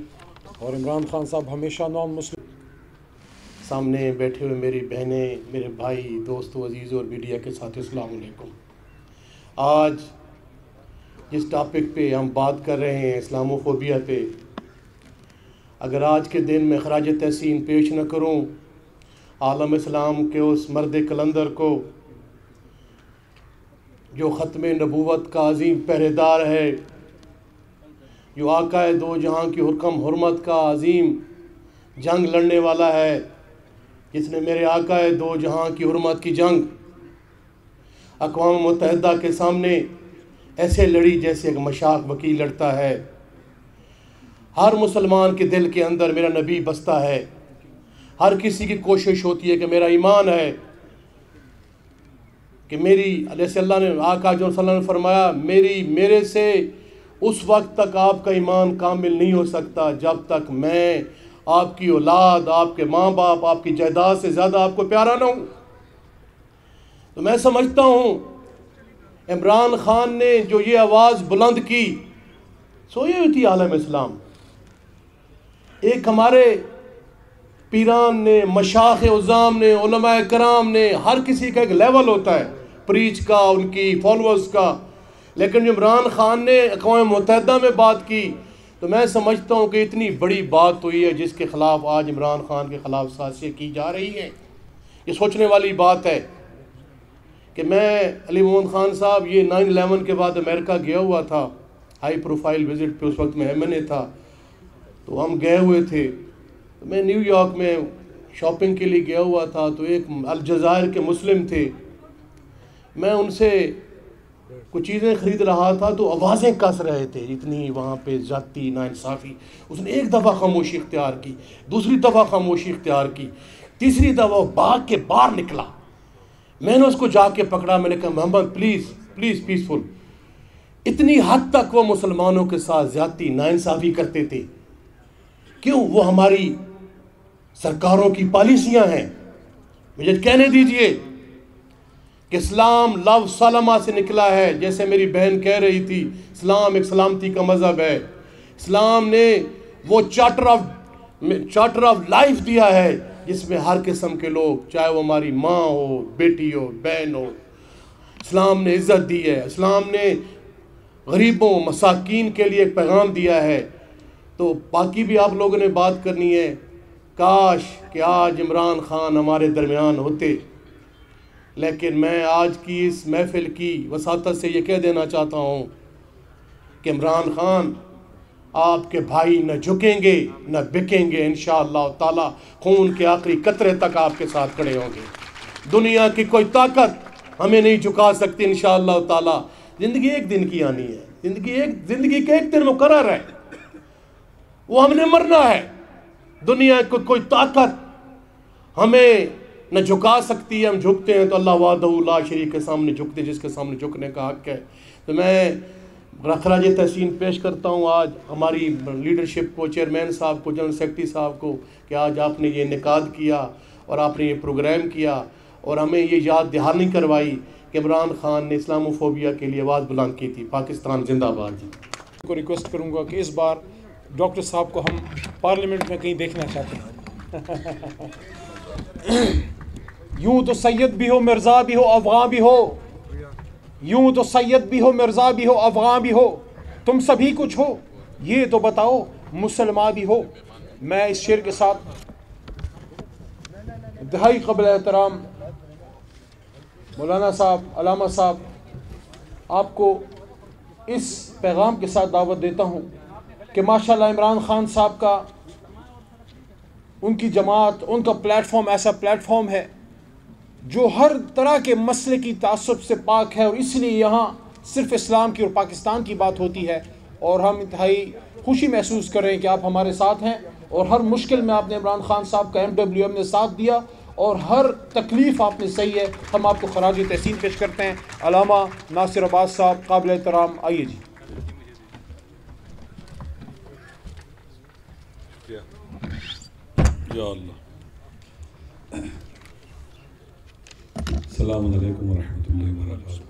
और इमरान खान साहब हमेशा नॉन मुस्लिम सामने बैठे हुए मेरी बहनें, मेरे भाई, दोस्तों, अजीज़ और मीडिया के साथ अस्सलाम वालेकुम। आज जिस टॉपिक पे हम बात कर रहे हैं इस्लामोफोबिया पे, अगर आज के दिन में खराज तहसीन पेश न करूं आलम इस्लाम के उस मर्द कलंदर को जो ख़त्म-ए-नबुव्वत का अजीम पहरेदार है, जो आकाए दो जहां की हुरकम हुरमत का अजीम जंग लड़ने वाला है, जिसने मेरे आकाए दो जहां की हुर्मत की जंग अक़वाम मुत्तहिदा के सामने ऐसे लड़ी जैसे एक मशाक वकील लड़ता है। हर मुसलमान के दिल के अंदर मेरा नबी बसता है, हर किसी की कोशिश होती है कि मेरा ईमान है कि मेरी अलैहिस्सलाम ने, आका जो सल्लल्लाहु अलैहि वसल्लम ने फरमाया, मेरे से उस वक्त तक आपका ईमान कामिल नहीं हो सकता जब तक मैं आपकी औलाद, आपके माँ बाप, आपकी जायदाद से ज़्यादा आपको प्यारा ना हो। तो मैं समझता हूँ इमरान ख़ान ने जो ये आवाज़ बुलंद की, सो ये हुई थी आलम इस्लाम। एक हमारे पीरान ने, मशाख उज़ाम ने, उलमाए कराम ने, हर किसी का एक लेवल होता है प्रीच का, उनकी फॉलोअर्स का, लेकिन इमरान ख़ान ने अक़वाम मुत्तहिदा में बात की। तो मैं समझता हूँ कि इतनी बड़ी बात हुई है जिसके ख़िलाफ़ आज इमरान ख़ान के ख़िलाफ़ साजिशें की जा रही हैं, ये सोचने वाली बात है। कि मैं अली मोहम्मद ख़ान साहब, ये 9/11 के बाद अमेरिका गया हुआ था, हाई प्रोफाइल विज़िट पे, उस वक्त मैं MNA था, तो हम गए हुए थे। तो मैं न्यूयॉर्क में शॉपिंग के लिए गया हुआ था, तो एक अलजज़ायर के मुस्लिम थे, मैं उनसे कुछ चीज़ें ख़रीद रहा था, तो आवाज़ें कस रहे थे, इतनी वहाँ पे जाती नाइंसाफ़ी। उसने एक दफ़ा खामोशी इख्तियार की, दूसरी दफ़ा खामोशी इख्तियार की, तीसरी दफ़ा बाग के बाहर निकला। मैंने उसको जाके पकड़ा, मैंने कहा मोहम्मद प्लीज़ प्लीज़ पीसफुल। इतनी हद तक वो मुसलमानों के साथ ज़्यादती नाइंसाफ़ी करते थे, क्यों? वो हमारी सरकारों की पॉलिसियाँ हैं। मुझे कहने दीजिए कि इस्लाम लफ्ज़ सलमा से निकला है, जैसे मेरी बहन कह रही थी, इस्लाम एक सलामती का मज़हब है। इस्लाम ने वो चार्टर ऑफ लाइफ दिया है जिसमें हर किस्म के लोग, चाहे वो हमारी माँ हो, बेटी हो, बहन हो, इस्लाम ने इज़्ज़त दी है। इस्लाम ने गरीबों, मसाकीन के लिए एक पैगाम दिया है। तो बाकी भी आप लोगों ने बात करनी है, काश कि आज इमरान ख़ान हमारे दरमियान होते। लेकिन मैं आज की इस महफिल की वसातत से ये कह देना चाहता हूँ कि इमरान ख़ान आपके भाई न झुकेंगे न बिकेंगे, इंशाअल्लाह ताला खून के आखिरी कतरे तक आपके साथ खड़े होंगे। दुनिया की कोई ताकत हमें नहीं झुका सकती, इंशाअल्लाह ताला। ज़िंदगी एक दिन की आनी है, ज़िंदगी का एक दिन मुकर्रर है, वो हमने मरना है। दुनिया की कोई ताकत हमें न झुका सकती है, हम झुकते हैं तो अल्लाह वहदहू ला शरीक के सामने झुकते, जिसके सामने झुकने का हक है। तो मैं ख़राजे तहसीन पेश करता हूँ आज हमारी लीडरशिप को, चेयरमैन साहब को, जनरल सेक्रेटरी साहब को, कि आज आपने ये निकाद किया और आपने ये प्रोग्राम किया, और हमें ये याद दहानी करवाई कि इमरान खान ने इस्लामोफोबिया के लिए आवाज़ बुलंद की थी। पाकिस्तान जिंदाबाद। को रिक्वेस्ट करूँगा कि इस बार डॉक्टर साहब को हम पार्लियामेंट में कहीं देखना चाहते हैं। यूँ तो सैयद भी हो, मिर्ज़ा भी हो, अफ़ग़ान भी हो, यूँ तो सैयद भी हो, मिर्ज़ा भी हो, अफ़ग़ान भी हो, तुम सभी कुछ हो, ये तो बताओ मुसलमान भी हो। मैं इस शेर के साथ दहाई क़बल एहतराम मौलाना साहब, अलामा साहब, आपको इस पैगाम के साथ दावत देता हूँ कि माशाल्लाह इमरान ख़ान साहब का, उनकी जमात, उनका प्लेटफॉर्म ऐसा प्लेटफॉर्म है जो हर तरह के मसले की तअस्सुब से पाक है, और इसलिए यहाँ सिर्फ इस्लाम की और पाकिस्तान की बात होती है। और हम इंतहाई खुशी महसूस कर रहे हैं कि आप हमारे साथ हैं, और हर मुश्किल में आपने इमरान ख़ान साहब का MWM ने साथ दिया, और हर तकलीफ़ आपने सही है। हम आपको खराज तहसीन पेश करते हैं। अलामा नासिर अब्बास साहब काबिल एहतराम, आइए जी। या अल्लाह। अस्सलामुअलैकुम वरहमतुल्लाहि वबरकातुहू।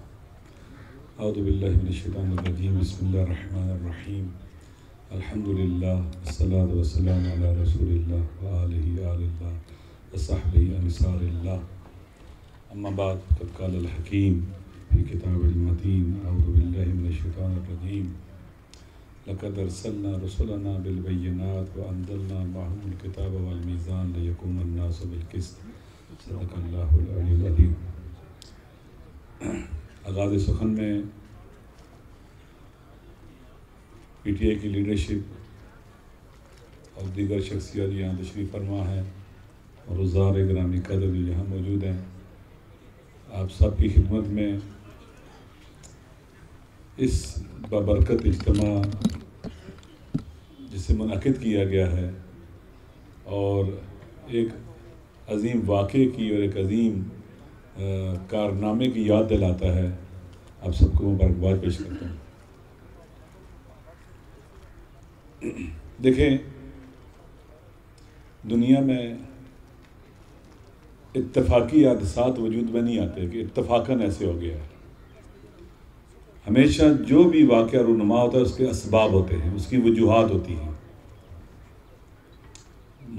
औदु बिल्लाहि मिनश्शैतानिर्रजीम, बिस्मिल्लाहिर्रहमानिर्रहीम, अल्हम्दुलिल्लाह वस्सलातु वस्सलामु अला रसूलिल्लाह व आलिहि आलिल्लाह व सहबिहि अंसारिल्लाह। अम्मा बाद, क़द क़ाल अल हकीम फ़ी किताबिल मतीन। औदु बिल्लाहि मिनश्शैतानिर्रजीम। लक़द अरसलना रुसुलना बिल बय्यिनात व अंज़लना माहुल किताब वल मीज़ान लियक़ूमा अन्नासु बिल क़िस्त। आगाज़ सुखन में PTI की लीडरशिप और दीगर शख्सियत यहाँ तशरीफ़ फरमा है, और उज़ार ग्रामी कदर यहाँ मौजूद हैं। आप सब की खिदमत में इस बाबरकत इज्तिमा जिसे मुनाकिद किया गया है, और एक अज़ीम वाक़े की और एक अज़ीम कारनामे की याद दिलाता है, आप सबको मुबारकबाद पेश करता हूँ। देखें, दुनिया में इत्तफाकी हादसात वजूद में नहीं आते कि इत्तफाकन ऐसे हो गया है। हमेशा जो भी वाक़या रुनुमा होता है उसके असबाब होते हैं, उसकी वजूहात होती हैं।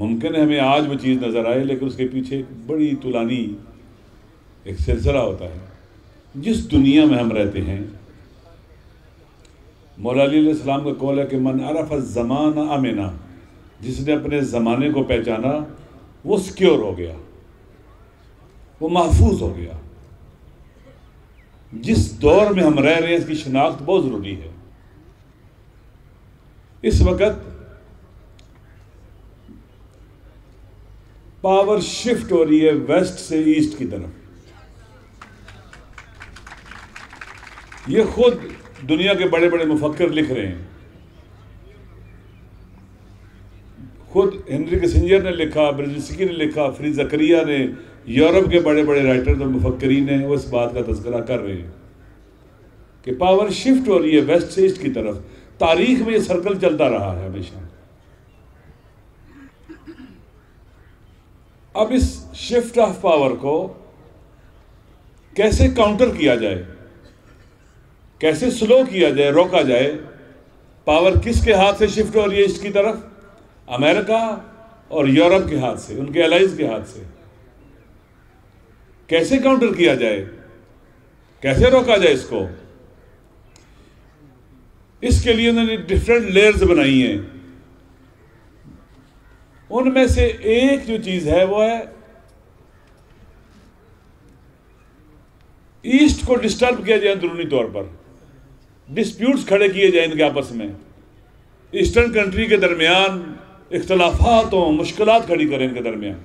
मुमकिन है हमें आज वो चीज़ नज़र आए, लेकिन उसके पीछे एक बड़ी तुलानी एक सिलसिला होता है। जिस दुनिया में हम रहते हैं, मौला अली अलैहिस्सलाम का कौल है कि मन अरफ़ ज़माना अमिना, जिसने अपने ज़माने को पहचाना वो सिक्योर हो गया, वो महफूज हो गया। जिस दौर में हम रह रहे हैं इसकी शनाख्त बहुत ज़रूरी है। इस वक्त पावर शिफ्ट हो रही है वेस्ट से ईस्ट की तरफ। ये खुद दुनिया के बड़े बड़े मुफक्कर लिख रहे हैं। खुद हेनरी किसिंजर ने लिखा, ब्रजिस्की ने लिखा, फ्री ज़करिया ने, यूरोप के बड़े बड़े राइटर्स और मुफक्करीन हैं, वो इस बात का तज़किरा कर रहे हैं कि पावर शिफ्ट हो रही है वेस्ट से ईस्ट की तरफ। तारीख में ये सर्कल चलता रहा है हमेशा। अब इस शिफ्ट ऑफ पावर को कैसे काउंटर किया जाए, कैसे स्लो किया जाए, रोका जाए। पावर किसके हाथ से शिफ्ट हो रही है इसकी तरफ? अमेरिका और यूरोप के हाथ से, उनके एलाइज के हाथ से। कैसे काउंटर किया जाए, कैसे रोका जाए इसको? इसके लिए उन्होंने डिफरेंट लेयर्स बनाई हैं। उनमें से एक जो चीज़ है वो है ईस्ट को डिस्टर्ब किया जाए अंदरूनी तौर पर, डिस्प्यूट्स खड़े किए जाए इनके आपस में, ईस्टर्न कंट्री के दरमियान इख्तलाफात हों, मुश्किलात खड़ी करें इनके दरमियान,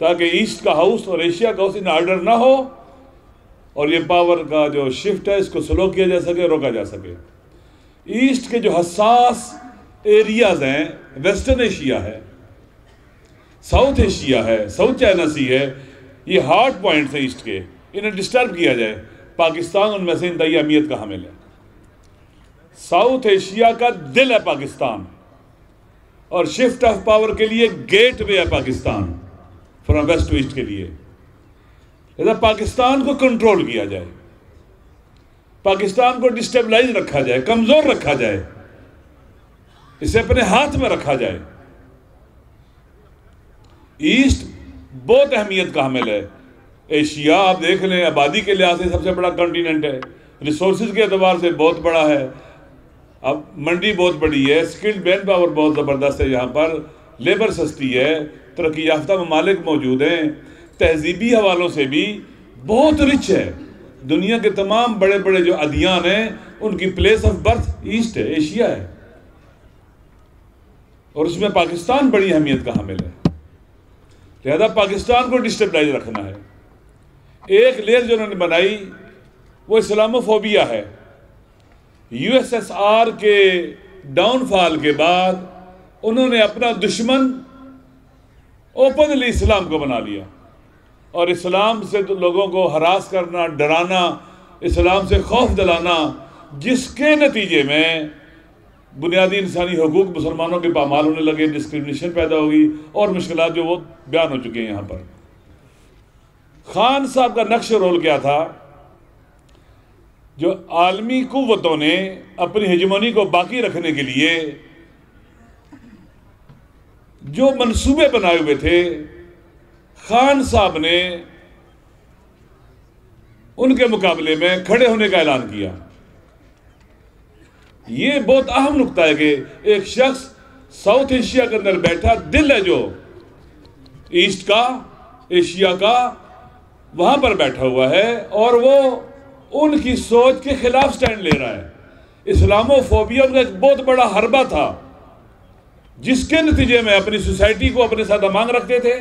ताकि ईस्ट का हाउस और एशिया का हाउस इन आर्डर ना हो, और ये पावर का जो शिफ्ट है इसको स्लो किया जा सके, रोका जा सके। ईस्ट के जो हसास एरियाज हैं, वेस्टर्न एशिया है, साउथ एशिया है, साउथ चाइना सी है, ये हार्ड पॉइंट्स हैं ईस्ट के, इन्हें डिस्टर्ब किया जाए। पाकिस्तान उनमें से इंतहाई अहमियत का हामिल है। साउथ एशिया का दिल है पाकिस्तान, और शिफ्ट ऑफ पावर के लिए गेट वे है Pakistan from west to east के लिए। लिहाजा पाकिस्तान को कंट्रोल किया जाए, पाकिस्तान को डिस्टेबलाइज रखा जाए, कमज़ोर रखा जाए, इसे अपने हाथ में रखा जाए। ईस्ट बहुत अहमियत का हामिल है, एशिया आप देख लें आबादी के लिहाज से सबसे बड़ा कॉन्टीनेंट है, रिसोर्स के अतबार से बहुत बड़ा है, अब मंडी बहुत बड़ी है, स्किल्ड मैन पावर बहुत ज़बरदस्त है, यहाँ पर लेबर सस्ती है, तरक्की याफ्ता ममालिक मौजूद हैं, तहजीबी हवालों से भी बहुत रिच है। दुनिया के तमाम बड़े बड़े जो अदियान हैं उनकी प्लेस ऑफ बर्थ ईस्ट है, एशिया है, और उसमें पाकिस्तान बड़ी अहमियत का हामिल है। लिहाजा पाकिस्तान को डिस्टेबलाइज रखना है। एक लेयर जो उन्होंने बनाई वो इस्लामोफोबिया है। यूएसएसआर के डाउनफॉल के बाद उन्होंने अपना दुश्मन ओपनली इस्लाम को बना लिया, और इस्लाम से तो लोगों को हरास करना, डराना, इस्लाम से खौफ दिलाना, जिसके नतीजे में बुनियादी इंसानी हकूक़ मुसलमानों के पामाल होने लगे, डिस्क्रिमिनेशन पैदा होगी और मुश्किलात जो वो बयान हो चुके हैं। यहाँ पर खान साहब का नक्श रोल क्या था? जो आलमी कुव्वतों ने अपनी हेजमोनी को बाकी रखने के लिए जो मंसूबे बनाए हुए थे, खान साहब ने उनके मुकाबले में खड़े होने का ऐलान किया। ये बहुत अहम नुकता है कि एक शख्स साउथ एशिया के अंदर बैठा, दिल है जो ईस्ट का, एशिया का, वहां पर बैठा हुआ है और वो उनकी सोच के खिलाफ स्टैंड ले रहा है। इस्लामोफोबिया उनका एक बहुत बड़ा हरबा था, जिसके नतीजे में अपनी सोसाइटी को अपने साथ अमांग रखते थे,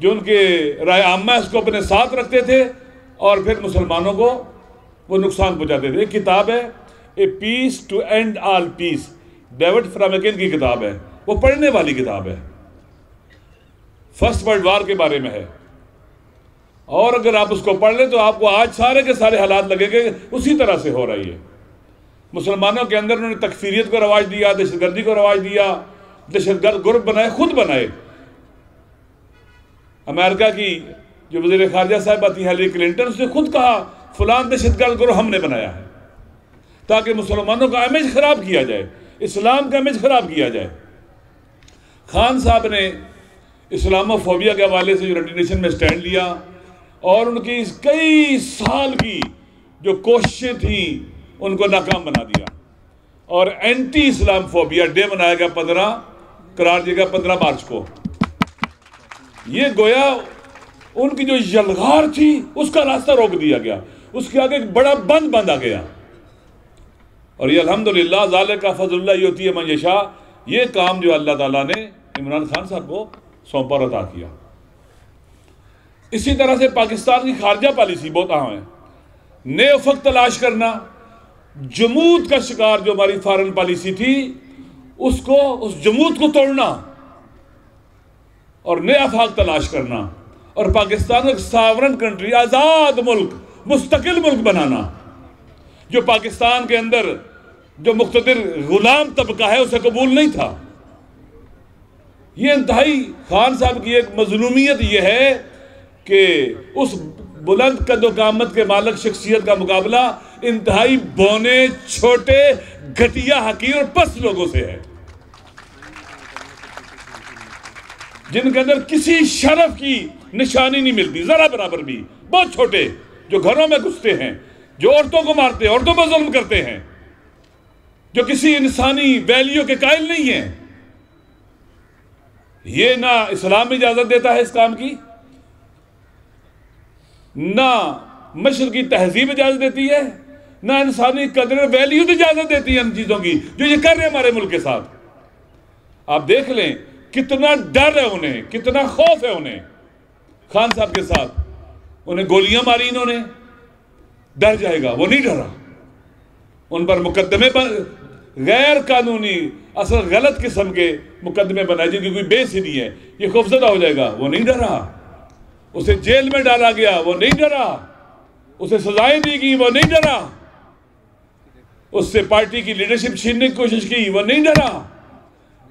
जो उनके राय आमा इसको अपने साथ रखते थे और फिर मुसलमानों को वो नुकसान पहुंचाते थे। एक किताब है a peace to end all peace, David Fromkin की किताब है, वो पढ़ने वाली किताब है, फर्स्ट वर्ल्ड वार के बारे में है, और अगर आप उसको पढ़ लें तो आपको आज सारे के सारे हालात लगेंगे उसी तरह से हो रही है। मुसलमानों के अंदर उन्होंने तकफीरियत को रवाज दिया, दहशतगर्दी को रवाज दिया, दहशतगर्द ग्रुप बनाए, खुद बनाए। अमेरिका की जो वज़ीर ख़ारजा साहब आती हैं हिलरी क्लिंटन, उसने खुद कहा फलां दहशतगर्द ग्रुप हमने बनाया है, ताकि मुसलमानों का इमेज ख़राब किया जाए, इस्लाम का इमेज ख़राब किया जाए। खान साहब ने इस्लामोफोबिया के हवाले से यूनाइटेड नेशन में स्टैंड लिया और उनकी इस कई साल की जो कोशिशें थीं उनको नाकाम बना दिया, और एंटी इस्लाम फोबिया डे मनाया गया 15 मार्च को। ये गोया उनकी जो यलगार थी उसका रास्ता रोक दिया गया, उसके आगे एक बड़ा बंद बांधा गया, और ये अल्हम्दुलिल्लाह ज़ालिका फ़ज़्लुल्लाह युअ्तीही मन यशा, ये काम जो अल्लाह ताला ने इमरान खान साहब को सौंपा और अता किया। इसी तरह से पाकिस्तान की खारजा पॉलिसी बहुत अहम है, नए उफक तलाश करना, जमूद का शिकार जो हमारी फॉरेन पॉलिसी थी उसको, उस जमूद को तोड़ना और नया आफाक तलाश करना, और पाकिस्तान को एक सावरन कंट्री, आज़ाद मुल्क, मुस्तकिल मुल्क बनाना। जो पाकिस्तान के अंदर जो मुख्तदिर गुलाम तबका है उसे कबूल नहीं था। ये इंतहाई खान साहब की एक मजलूमियत ये है कि उस बुलंद कदोकामत के मालक शख्सियत का मुकाबला इंतहाई बौने, छोटे, घटिया, हकीर और पस्त लोगों से है, जिनके अंदर किसी शरफ की निशानी नहीं मिलती, जरा बराबर भी। बहुत छोटे जो घरों में घुसते हैं, जो औरतों को मारते हैं, औरतों पर जुल्म करते हैं, जो किसी इंसानी वैल्यू के कायल नहीं है। ये ना इस्लाम इजाजत देता है इस काम की, ना मशरक़ी तहजीब इजाज़त देती है, ना इंसानी कदर वैल्यूज इजाज़त देती है इन चीज़ों की जो ये कर रहे हैं हमारे मुल्क के साथ। आप देख लें कितना डर है उन्हें, कितना खौफ है उन्हें। खान साहब के साथ उन्हें गोलियां मारी इन्होंने, डर जाएगा, वो नहीं डरा। उन पर मुकदमे पर गैर कानूनी, असल गलत किस्म के मुकदमे बनाए जिनकी कोई बेस ही नहीं है। ये खौफजदा हो जाएगा, वो नहीं डरा। उसे जेल में डाला गया, वो नहीं डरा। उसे सजाएं दी गई, वो नहीं डरा। उससे पार्टी की लीडरशिप छीनने की कोशिश की, वो नहीं डरा।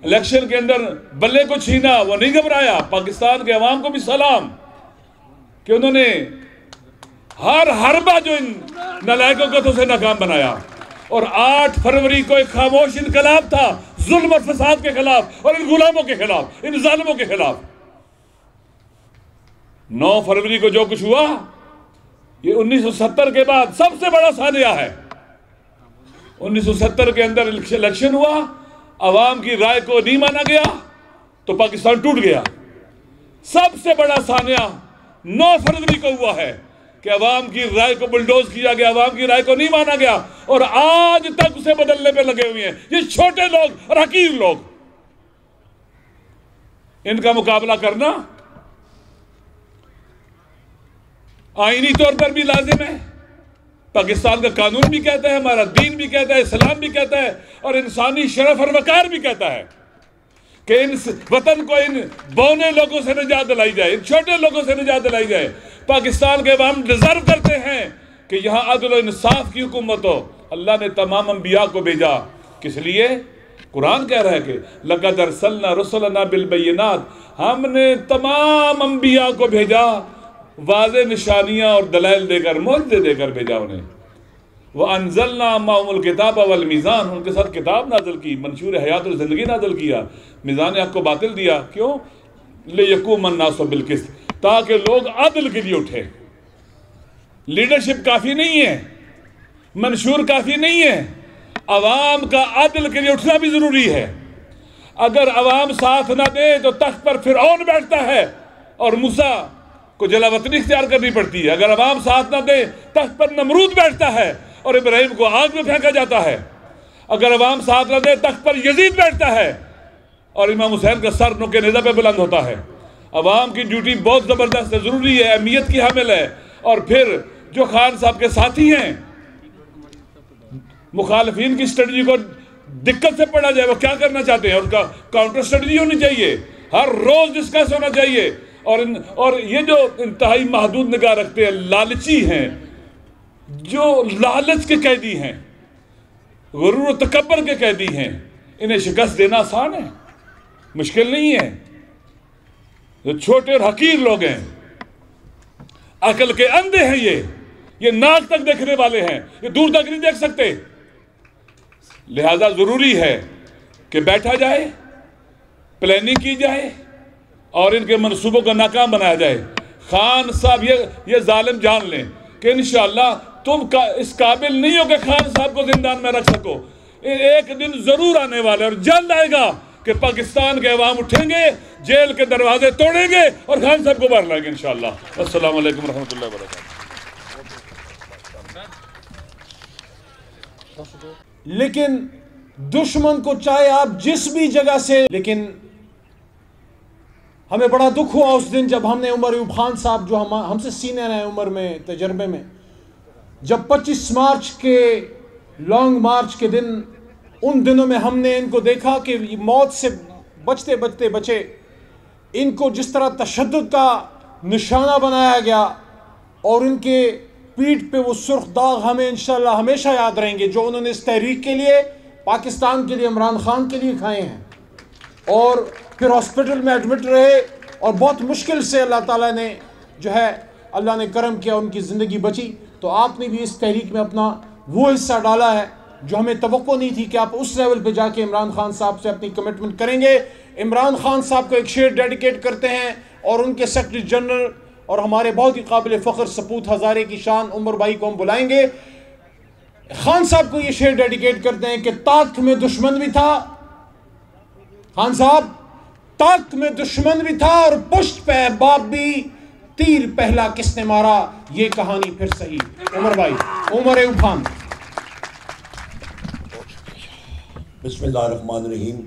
इलेक्शन के अंदर बल्ले को छीना, वो नहीं घबराया। पाकिस्तान के अवाम को भी सलाम, कि उन्होंने हर हरबा जो इन नलायकों को तो उसे नाकाम बनाया। और 8 फरवरी को एक खामोश इनकलाब था जुल्म और फसाद के खिलाफ और इन गुलामों के खिलाफ, इन जालिमों के खिलाफ। 9 फरवरी को जो कुछ हुआ ये 1970 के बाद सबसे बड़ा सानिया है। 1970 के अंदर इलेक्शन हुआ, आवाम की राय को नहीं माना गया तो पाकिस्तान टूट गया। सबसे बड़ा सानिया 9 फरवरी को हुआ है कि आवाम की राय को बुलडोज किया गया, आवाम की राय को नहीं माना गया और आज तक उसे बदलने पे लगे हुए हैं ये छोटे लोग और हकीर लोग। इनका मुकाबला करना आईनी तौर पर भी लाजिम है। पाकिस्तान का कानून भी कहता है, हमारा दीन भी कहता है, इस्लाम भी कहता है और इंसानी शरफ और वकार भी कहता है कि इन वतन को इन बौने लोगों से निजात दिलाई जाए, इन छोटे लोगों से निजात दिलाई जाए। पाकिस्तान के अवाम डिजर्व करते हैं कि यहाँ अदल और इंसाफ की हुकूमत हो। अल्लाह ने तमाम अंबिया को भेजा, किस लिए? कुरान कह रहा है कि लक़द अरसलना रुसलना बिलबय्यिनात, हमने तमाम अंबिया को भेजा वाज़े निशानियाँ और दलाइल देकर, मोजज़े देकर भेजा उन्हें। वह अनज़लना माहुमुल किताब वल मीज़ान, उनके साथ किताब नाज़िल की, मंशूर हयात और ज़िंदगी नाज़िल किया, मीज़ान हक़ को बातिल दिया। क्यों? लियकूम अन्नासु बिलक़िस्त, ताकि लोग अदल के लिए उठे। लीडरशिप काफ़ी नहीं है, मंशूर काफ़ी नहीं है, आवाम का अदल के लिए उठना भी ज़रूरी है। अगर आवाम साथ ना दे तो तख्त पर फ़िरऔन बैठता है और मूसा को जलावतनी इख्तियार करनी पड़ती है। अगर आवाम साथ ना दे तख्त पर नमरूद बैठता है और इब्राहिम को आग में फेंका जाता है। अगर आवाम साथ ना दे तख्त पर यजीद बैठता है और इमाम हुसैन का सर नुके निज़ा पे बुलंद होता है। आवाम की ड्यूटी बहुत ज़बरदस्त है, ज़रूरी है, अहमियत की हामिल है। और फिर जो खान साहब के साथी हैं, मुखालफीन की स्ट्रेटजी को दिक्कत से पढ़ा जाए, वो क्या करना चाहते हैं, उनका काउंटर स्ट्रेटजी होनी चाहिए, हर रोज़ डिस्कस होना चाहिए। और ये जो इंतहाई महदूद निगाह रखते हैं, लालची हैं, जो लालच के कैदी हैं, गुरूर तकब्बर के कैदी हैं, इन्हें शिकस्त देना आसान है, मुश्किल नहीं है। जो छोटे और हकीर लोग हैं, अकल के अंधे हैं, ये नाक तक देखने वाले हैं, ये दूर तक नहीं देख सकते। लिहाजा ज़रूरी है कि बैठा जाए, प्लानिंग की जाए और इनके मनसूबों का नाकाम बनाया जाए। खान साहब ये जालिम जान लें कि इंशाअल्लाह तुम इस काबिल नहीं हो कि खान साहब को जिंदान में रख सको। एक दिन ज़रूर आने वाला है और जल्द आएगा कि पाकिस्तान के अवाम उठेंगे, जेल के दरवाजे तोड़ेंगे और खान साहब को बाहर लाएंगे इंशाअल्लाह। अस्सलामु अलैकुम रहमतुल्लाहि व बरकातहू। लेकिन दुश्मन को चाहे आप जिस भी जगह से, लेकिन हमें बड़ा दुख हुआ उस दिन जब हमने उमर अयूब खान साहब जो हमसे सीनियर हैं उम्र में, तजर्बे में, जब 25 मार्च के लॉन्ग मार्च के दिन, उन दिनों में हमने इनको देखा कि मौत से बचते बचते बचे। इनको जिस तरह तशद्दुद का निशाना बनाया गया और इनके पीठ पे वो सुर्ख दाग हमें इंशाल्लाह हमेशा याद रहेंगे जो उन्होंने इस तहरीक के लिए, पाकिस्तान के लिए, इमरान खान के लिए खाए हैं। और फिर हॉस्पिटल में एडमिट रहे और बहुत मुश्किल से अल्लाह ताला ने जो है अल्लाह ने करम किया, उनकी ज़िंदगी बची। तो आपने भी इस तहरीक में अपना वो हिस्सा डाला है जो हमें तवक्को नहीं थी कि आप उस लेवल पे जाके इमरान खान साहब से अपनी कमिटमेंट करेंगे। इमरान खान साहब को एक शेर डेडिकेट करते हैं और उनके सेक्रेटरी जनरल और हमारे बहुत ही काबिल फ़ख्र सपूत हज़ारे की शान उमर भाई को हम बुलाएंगे। खान साहब को ये शेर डेडिकेट करते हैं कि ताक में दुश्मन भी था खान साहब, ताक में दुश्मन भी था और पुष्ट पे बाप भी, तीर पहला किसने मारा ये कहानी फिर सही। उमर भाई, उमर अयूब खान। बिस्मिल्लाहिर्रहमानिर्रहीम।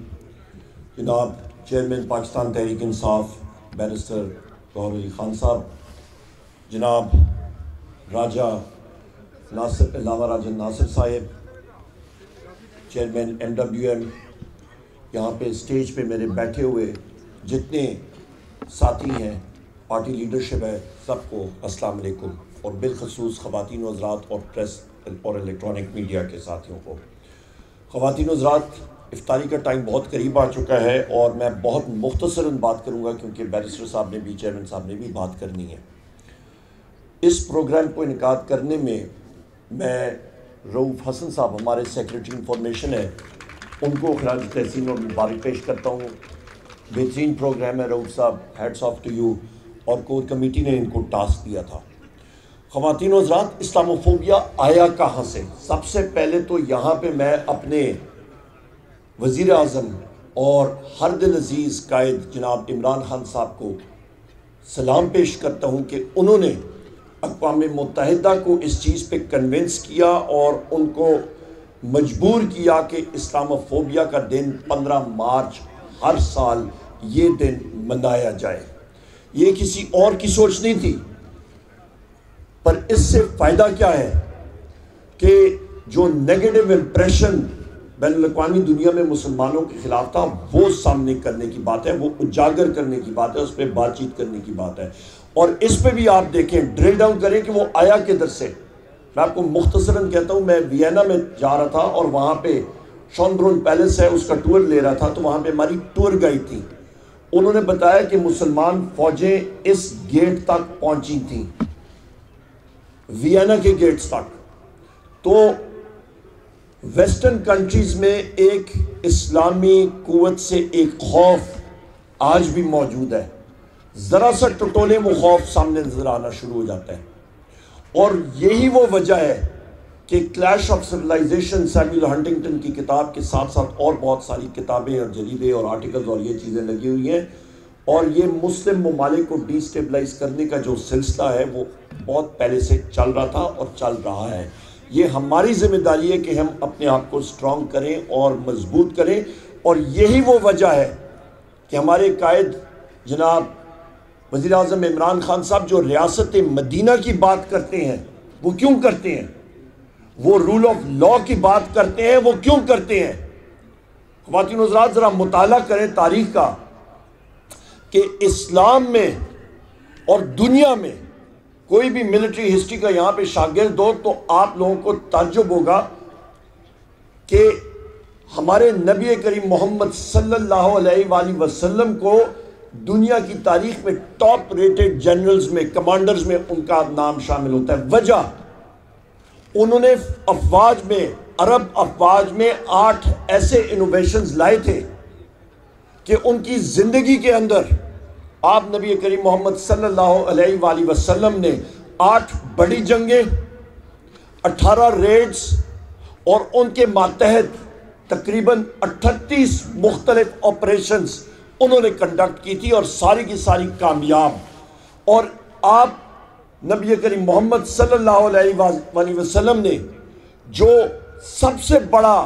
जनाब चेयरमैन पाकिस्तान तहरीक इंसाफ बैरिस्टर गौहर खान साहब, जनाब राजा नासिर, लामा राजन नासिर साहिब, चेयरमैन MWM, यहाँ पे स्टेज पे मेरे बैठे हुए जितने साथी हैं, पार्टी लीडरशिप है, सबको अस्सलाम वालेकुम। और बिलखसूस ख़वातीन हज़रात और प्रेस और इलेक्ट्रॉनिक मीडिया के साथियों को। ख़वातीन हज़रात, इफ्तारी का टाइम बहुत करीब आ चुका है और मैं बहुत मुख्तसरन बात करूँगा क्योंकि बैरिस्टर साहब ने भी, चेयरमैन साहब ने भी बात करनी है। इस प्रोग्राम को इनकार करने में मैं रऊफ हसन साहब हमारे सेक्रेटरी इंफॉर्मेशन है उनको खराज तहसीन और मुबारक पेश करता हूँ। बेहतरीन प्रोग्राम है रऊफ साहब, हेड्स ऑफ टू यू। और कोर कमेटी ने इनको टास्क दिया था। ख़वातीन और हज़रात, इस्लामोफोबिया आया कहाँ से? सबसे पहले तो यहाँ पे मैं अपने वज़ीर आज़म और हर दिल अज़ीज़ कायद जनाब इमरान खान साहब को सलाम पेश करता हूँ कि उन्होंने अक़वाम मुत्तहिदा को इस चीज़ पे कन्विंस किया और उनको मजबूर किया कि इस्लामोफोबिया का दिन 15 मार्च हर साल ये दिन मनाया जाए। ये किसी और की सोच नहीं थी, पर इससे फ़ायदा क्या है कि जो नेगेटिव इम्प्रेशन बैनुल-अक़वामी दुनिया में मुसलमानों के ख़िलाफ़ था वो सामने करने की बात है, वो उजागर करने की बात है, उस पर बातचीत करने की बात है। और इस पर भी आप देखें, ड्रिल डाउन करें कि वो आया किधर से। मैं आपको मुख्तसरन कहता हूँ, मैं वियना में जा रहा था और वहाँ पर शॉनब्रोन पैलेस है उसका टूर ले रहा था, तो वहाँ पर हमारी टूर गाइड थी। उन्होंने बताया कि मुसलमान फ़ौजें इस गेट तक पहुँची थी, वियना के गेट्स तक। तो वेस्टर्न कंट्रीज़ में एक इस्लामी कुव्वत से एक खौफ आज भी मौजूद है। ज़रा सा टटोले वो खौफ सामने नज़र आना शुरू हो जाता है। और यही वो वजह है कि clash of civilisation Samuel Huntington की किताब के साथ साथ और बहुत सारी किताबें और जरीदे और आर्टिकल्स और ये चीज़ें लगी हुई हैं। और ये मुस्लिम ममालिक को डिस्टेबलाइज करने का जो सिलसिला है वो बहुत पहले से चल रहा था और चल रहा है। ये हमारी जिम्मेदारी है कि हम अपने आप को स्ट्रॉन्ग करें और मजबूत करें। और यही वो वजह है कि हमारे कायद जनाब वज़ीर आज़म इमरान खान साहब जो रियासत मदीना की बात करते हैं वो क्यों करते हैं, वो रूल ऑफ लॉ की बात करते हैं वो क्यों करते हैं। ख़वातीन और हज़रात, ज़रा मुताला करें तारीख़ का कि इस्लाम में और दुनिया में कोई भी मिलिट्री हिस्ट्री का यहाँ पे शागिर्द हो तो आप लोगों को ताज्जुब होगा कि हमारे नबी करीम मोहम्मद सल्लल्लाहु अलैहि वसल्लम को दुनिया की तारीख में टॉप रेटेड जनरल्स में, कमांडर्स में उनका नाम शामिल होता है। वजह, उन्होंने अफवाज में, अरब अफवाज में 8 ऐसे इनोवेशंस लाए थे कि उनकी ज़िंदगी के अंदर आप नबी करीम मोहम्मद सल्लल्लाहु अलैहि वसल्लम ने 8 बड़ी जंगें, 18 रेड्स और उनके मातहत तकरीबन 38 मुख्तलिफ ऑपरेशंस उन्होंने कंडक्ट की थी और सारी की सारी कामयाब। और आप नबी करीम मोहम्मद सल्लल्लाहु अलैहि वसल्लम ने जो सबसे बड़ा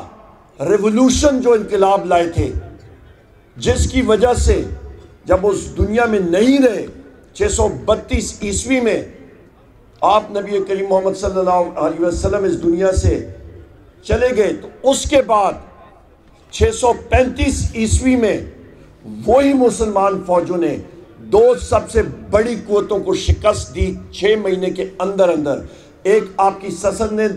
रेवोल्यूशन, जो इनकलाब लाए थे, जिसकी वजह से जब उस दुनिया में नहीं रहे 632 ईस्वी में आप नबी करीम मोहम्मद सल्लल्लाहु अलैहि वसल्लम इस दुनिया से चले गए, तो उसके बाद 635 ईस्वी में वही मुसलमान फ़ौजों ने 2 सबसे बड़ी कुव्वतों को शिकस्त दी 6 महीने के अंदर अंदर। एक आपकी ससनिद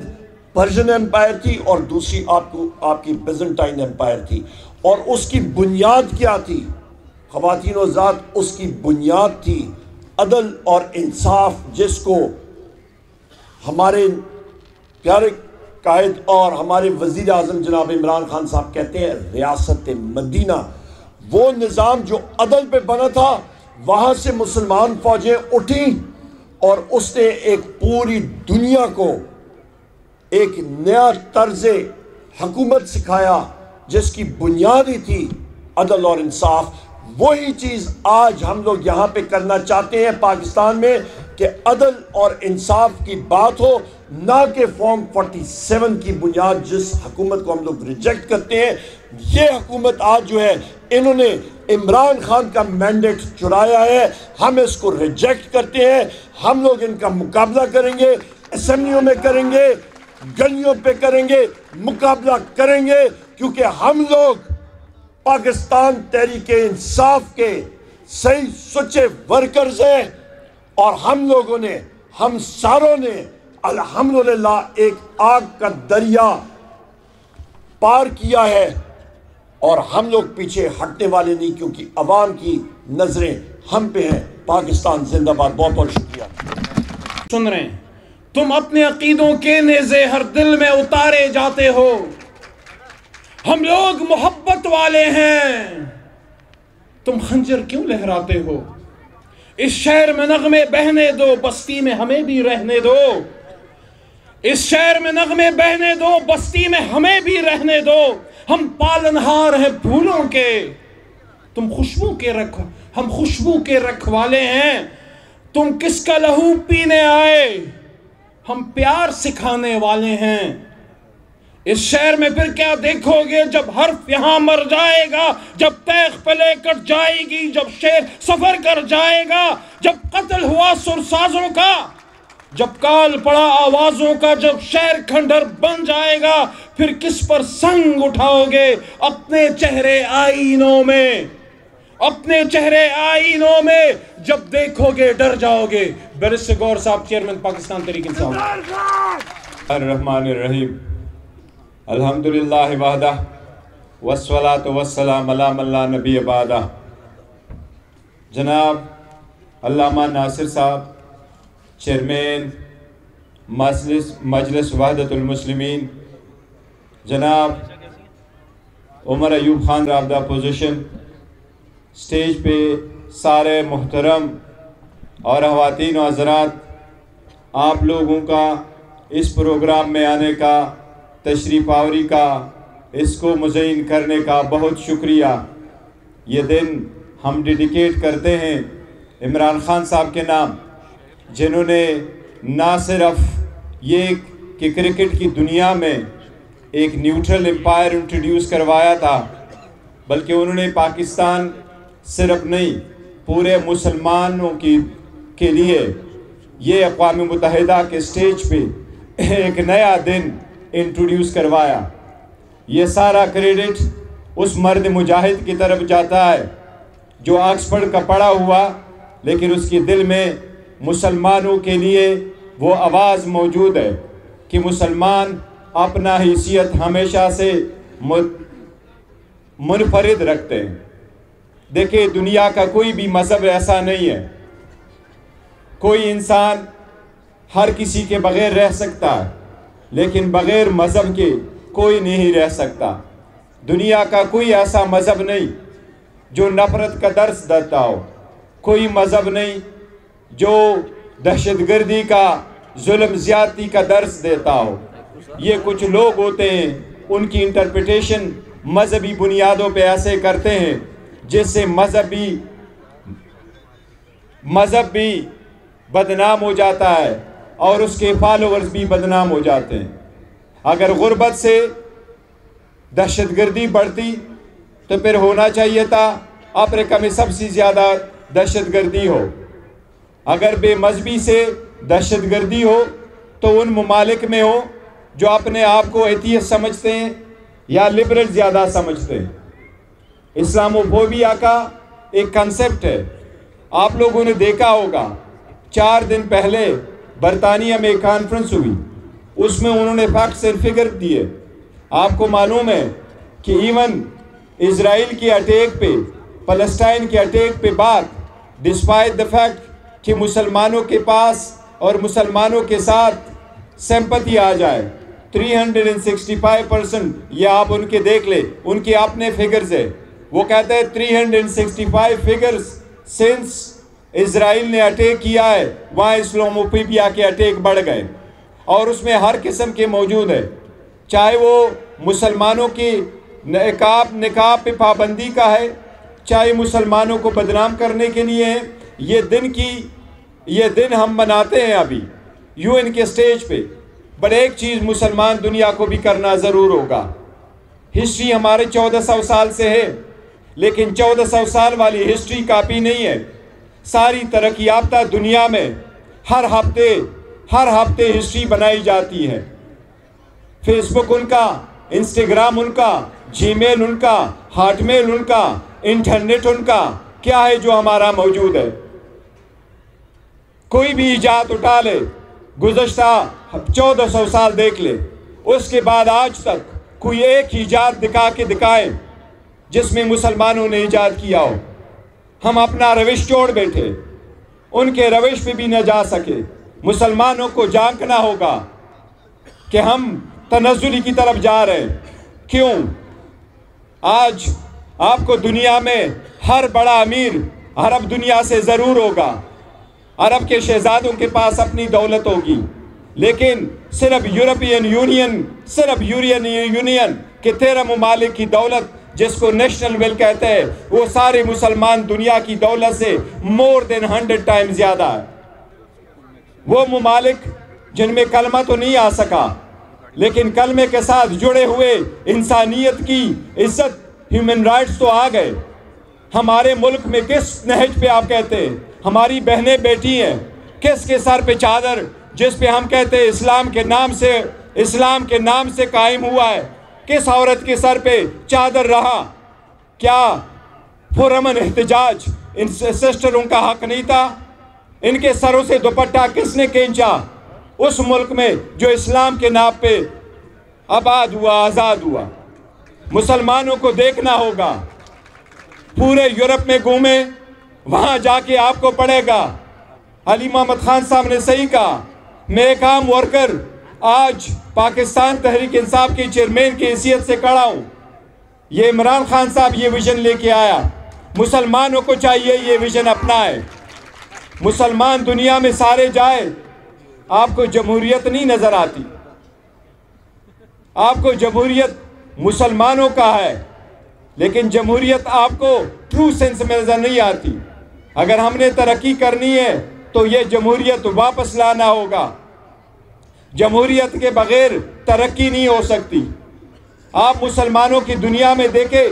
पर्शियन एम्पायर थी और दूसरी आपकी बिज़ंटाइन एम्पायर थी। और उसकी बुनियाद क्या थी ख़वातीन और हज़रात? उसकी बुनियाद थी अदल और इंसाफ, जिसको हमारे प्यारे कायद और हमारे वज़ीर आज़म जनाब इमरान खान साहब कहते हैं रियासत मदीना। वो निज़ाम जो अदल पे बना था, वहाँ से मुसलमान फ़ौजें उठी और उसने एक पूरी दुनिया को एक नया तर्ज़ हुकूमत सिखाया जिसकी बुनियाद ही थी अदल और इंसाफ। वही चीज़ आज हम लोग यहाँ पे करना चाहते हैं पाकिस्तान में, कि अदल और इंसाफ की बात हो, ना कि फॉर्म 47 की बुनियाद। जिस हकूमत को हम लोग रिजेक्ट करते हैं, ये हकूमत आज जो है, इन्होंने इमरान खान का मैंडेट चुराया है। हम इसको रिजेक्ट करते हैं। हम लोग इनका मुकाबला करेंगे, असम्बलियों में करेंगे, गलियों पे करेंगे, मुकाबला करेंगे, क्योंकि हम लोग पाकिस्तान तहरीक-ए-इंसाफ के सही सच्चे वर्कर्स हैं। और हम लोगों ने, हम सारों ने अल्हम्दुलिल्लाह एक आग का दरिया पार किया है और हम लोग पीछे हटने वाले नहीं, क्योंकि अवाम की नज़रें हम पे हैं। पाकिस्तान जिंदाबाद। बहुत बहुत शुक्रिया। सुन रहे हैं, तुम अपने अकीदों के नेज़े हर दिल में उतारे जाते हो। हम लोग मोहब्बत वाले हैं, तुम खंजर क्यों लहराते हो? इस शहर में नगमे बहने दो, बस्ती में हमें भी रहने दो। इस शहर में नगमे बहने दो, बस्ती में हमें भी रहने दो। हम पालनहार हैं फूलों के, तुम खुशबू के रखो, हम खुशबू के रखवाले हैं। तुम किसका लहू पीने आए, हम प्यार सिखाने वाले हैं। इस शहर में फिर क्या देखोगे, जब हर्फ यहाँ मर जाएगा, जब तैख पले कट जाएगी, जब शेर सफर कर जाएगा, जब कत्ल हुआ सुरसाजों का, जब काल पड़ा आवाजों का, जब शहर खंडर बन जाएगा, फिर किस पर संग उठाओगे? अपने चेहरे आईनों में, अपने चेहरे आईनों में जब देखोगे डर जाओगे। बैरिस्टर गौहर साहब, चेयरमैन पाकिस्तान तहरीक इंसाफ। रहमान रहीम, अल्हम्दुलिल्लाह वाहदा वस्सलातु वस्सलाम अला मन ला नबी बादा। जनाब अल्लामा नासिर साहब, चेयरमैन मजलिस वहदतुल मुस्लिमीन, जनाब Umar Ayub Khan of the opposition, stage पे सारे मोहतरम और ख़वातीन और हज़रात, आप लोगों का इस प्रोग्राम में आने का, तशरीफ़ आवरी का, इसको मुज़य्यन करने का बहुत शुक्रिया। ये दिन हम डेडिकेट करते हैं इमरान ख़ान साहब के नाम, जिन्होंने ना सिर्फ ये कि क्रिकेट की दुनिया में एक न्यूट्रल एम्पायर इंट्रोड्यूस करवाया था, बल्कि उन्होंने पाकिस्तान सिर्फ नहीं पूरे मुसलमानों के लिए ये अक़वाम मुत्तहिदा के स्टेज पे एक नया दिन इंट्रोड्यूस करवाया। ये सारा क्रेडिट उस मर्द मुजाहिद की तरफ जाता है जो ऑक्सफर्ड का पड़ा हुआ, लेकिन उसके दिल में मुसलमानों के लिए वो आवाज़ मौजूद है कि मुसलमान अपना हैसियत हमेशा से मुनफरिद रखते हैं। देखिए, दुनिया का कोई भी मज़हब ऐसा नहीं है, कोई इंसान हर किसी के बग़ैर रह सकता है, लेकिन बग़ैर मज़हब के कोई नहीं रह सकता। दुनिया का कोई ऐसा मज़हब नहीं जो नफ़रत का दर्स देता हो, कोई मज़हब नहीं जो दहशतगर्दी का, जुल्म ज़्यादती का दर्स देता हो। ये कुछ लोग होते हैं, उनकी इंटरप्रिटेशन मजहबी बुनियादों पे ऐसे करते हैं जिससे मज़हब भी बदनाम हो जाता है और उसके फॉलोअर्स भी बदनाम हो जाते हैं। अगर गुर्बत से दहशतगर्दी बढ़ती तो फिर होना चाहिए था अफ्रीका में सबसे ज़्यादा दहशतगर्दी हो। अगर बेमजहबी से दहशतगर्दी हो तो उन ममालिक में हो जो अपने आप को एथियस्ट समझते हैं या लिबरल ज़्यादा समझते हैं। इस्लामोफोबिया का एक कंसेप्ट है, आप लोगों ने देखा होगा। 4 दिन पहले बरतानिया में एक कॉन्फ्रेंस हुई, उसमें उन्होंने फैक्ट्स एंड फिगर दिए। आपको मालूम है कि इवन इसराइल के अटैक पे, पैलेस्टाइन के अटैक पे बाद, डिस्पाइट द फैक्ट कि मुसलमानों के पास और मुसलमानों के साथ सिंपैथी आ जाए, 365%, ये आप उनके देख ले, उनके अपने फिगर्स है। वो कहते हैं 365 फिगर्स सिंस इसराइल ने अटैक किया है, वहाँ इस्लामोफोबिया के अटैक बढ़ गए, और उसमें हर किस्म के मौजूद है, चाहे वो मुसलमानों की निकाब पे पाबंदी का है, चाहे मुसलमानों को बदनाम करने के लिए है। ये दिन हम मनाते हैं अभी यूएन के स्टेज पे, बट एक चीज़ मुसलमान दुनिया को भी करना ज़रूर होगा। हिस्ट्री हमारे 1400 साल से है, लेकिन 1400 साल वाली हिस्ट्री काफ़ी नहीं है। सारी तरक्की याफ्ता दुनिया में हर हफ्ते हिस्ट्री बनाई जाती है। फेसबुक उनका, इंस्टाग्राम उनका, जीमेल उनका, हॉटमेल उनका, इंटरनेट उनका, क्या है जो हमारा मौजूद है? कोई भी ईजाद उठा ले, गुज़श्ता 1400 साल देख ले, उसके बाद आज तक कोई एक ईजाद दिखाए जिसमें मुसलमानों ने ईजाद किया हो। हम अपना रविश छोड़ बैठे, उनके रविश पे भी न जा सके। मुसलमानों को जागना होगा कि हम तनज़्ज़ुली की तरफ जा रहे हैं। क्यों? आज आपको दुनिया में हर बड़ा अमीर अरब दुनिया से ज़रूर होगा, अरब के शहजादों के पास अपनी दौलत होगी, लेकिन सिर्फ यूरोपियन यूनियन के 13 ममालिक की दौलत जिसको नेशनल वेल्थ कहते हैं, वो सारे मुसलमान दुनिया की दौलत से मोर देन 100 टाइम ज़्यादा है। वो ममालिक जिनमें कलमा तो नहीं आ सका, लेकिन कलमे के साथ जुड़े हुए इंसानियत की इज्जत, ह्यूमन राइट्स तो आ गए। हमारे मुल्क में किस नहज पे आप कहते हैं हमारी बहनें बेटी हैं, किसके सर पे चादर जिस पे हम कहते हैं इस्लाम के नाम से कायम हुआ है, किस औरत के सर पे चादर रहा? क्या फुरमन एहतजाज इन सिस्टरों का हक नहीं था? इनके सरों से दुपट्टा किसने खींचा? उस मुल्क में जो इस्लाम के नाम पे आबाद हुआ, आज़ाद हुआ। मुसलमानों को देखना होगा, पूरे यूरोप में घूमे, वहाँ जाके आपको पड़ेगा। अली मोहम्मद खान साहब ने सही कहा, मैं एक आम वर्कर आज पाकिस्तान तहरीक इंसाफ के चेयरमैन की हैसियत से खड़ा हूँ। ये इमरान खान साहब ये विज़न लेके आया, मुसलमानों को चाहिए ये विज़न अपनाए। मुसलमान दुनिया में सारे जाए, आपको जमहूरियत नहीं नज़र आती। आपको जमहूरियत मुसलमानों का है, लेकिन जमहूरियत आपको ट्रू सेंस में नज़र नहीं आती। अगर हमने तरक्की करनी है तो ये जमहूरियत वापस लाना होगा। जमहूरियत के बगैर तरक्की नहीं हो सकती। आप मुसलमानों की दुनिया में देखें,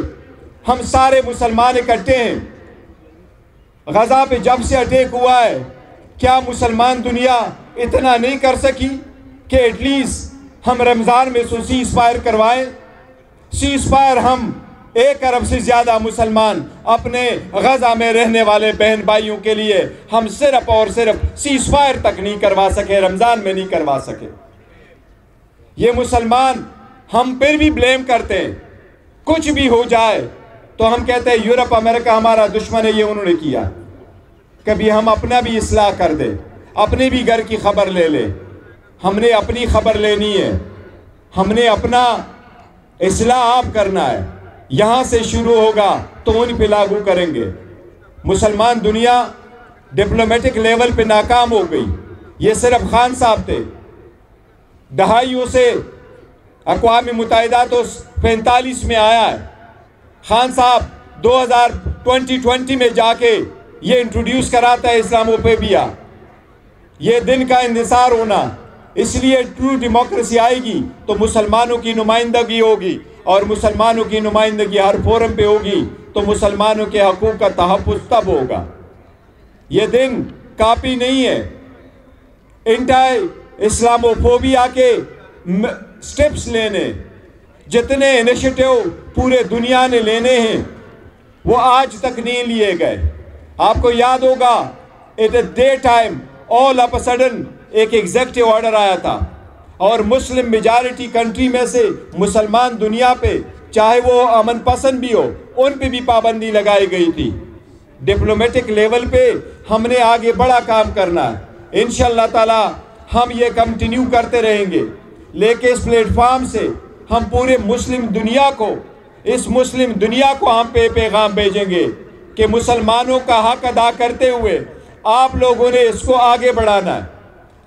हम सारे मुसलमान इकट्ठे हैं। गज़ा पे जब से अटैक हुआ है, क्या मुसलमान दुनिया इतना नहीं कर सकी कि एटलीस्ट हम रमज़ान में सीज़ फायर करवाएं? सीज़ फायर हम 1 अरब से ज़्यादा मुसलमान अपने गज़ा में रहने वाले बहन भाइयों के लिए हम सिर्फ और सिर्फ सीज़ फायर तक नहीं करवा सके, रमज़ान में नहीं करवा सके। ये मुसलमान हम पर भी ब्लेम करते हैं, कुछ भी हो जाए तो हम कहते हैं यूरोप अमेरिका हमारा दुश्मन है, ये उन्होंने किया। कभी हम अपना भी इस्लाह कर दें, अपने भी घर की खबर ले लें। हमने अपनी खबर लेनी है, हमने अपना इस्लाह आप करना है। यहाँ से शुरू होगा तो उन पे लागू करेंगे। मुसलमान दुनिया डिप्लोमेटिक लेवल पे नाकाम हो गई। ये सिर्फ खान साहब थे, दहाइयों से अक़वाम मुत्तहिदा तो 45 में आया है। खान साहब 2020 में जाके ये इंट्रोड्यूस कराता है इस्लामोफोबिया, ये दिन का इंतज़ार होना। इसलिए ट्रू डेमोक्रेसी आएगी तो मुसलमानों की नुमाइंदगी होगी, और मुसलमानों की नुमाइंदगी हर फोरम पे होगी तो मुसलमानों के हकूक़ का तहफ़्फ़ुज़ तब होगा। ये दिन काफ़ी नहीं है, एंटी इस्लामोफोबिया के स्टेप्स लेने, जितने इनिशिएटिव पूरे दुनिया ने लेने हैं वो आज तक नहीं लिए गए। आपको याद होगा at a day time all of a sudden एक एग्जेक्टिव ऑर्डर आया था, और मुस्लिम मेजॉरिटी कंट्री में से मुसलमान दुनिया पे चाहे वो अमन पसंद भी हो उन पे भी पाबंदी लगाई गई थी। डिप्लोमेटिक लेवल पे हमने आगे बड़ा काम करना है, इंशाअल्लाह ताला हम ये कंटिन्यू करते रहेंगे। लेकिन इस प्लेटफॉर्म से हम पूरे मुस्लिम दुनिया को हम पैगाम भेजेंगे कि मुसलमानों का हक अदा करते हुए आप लोगों ने इसको आगे बढ़ाना है,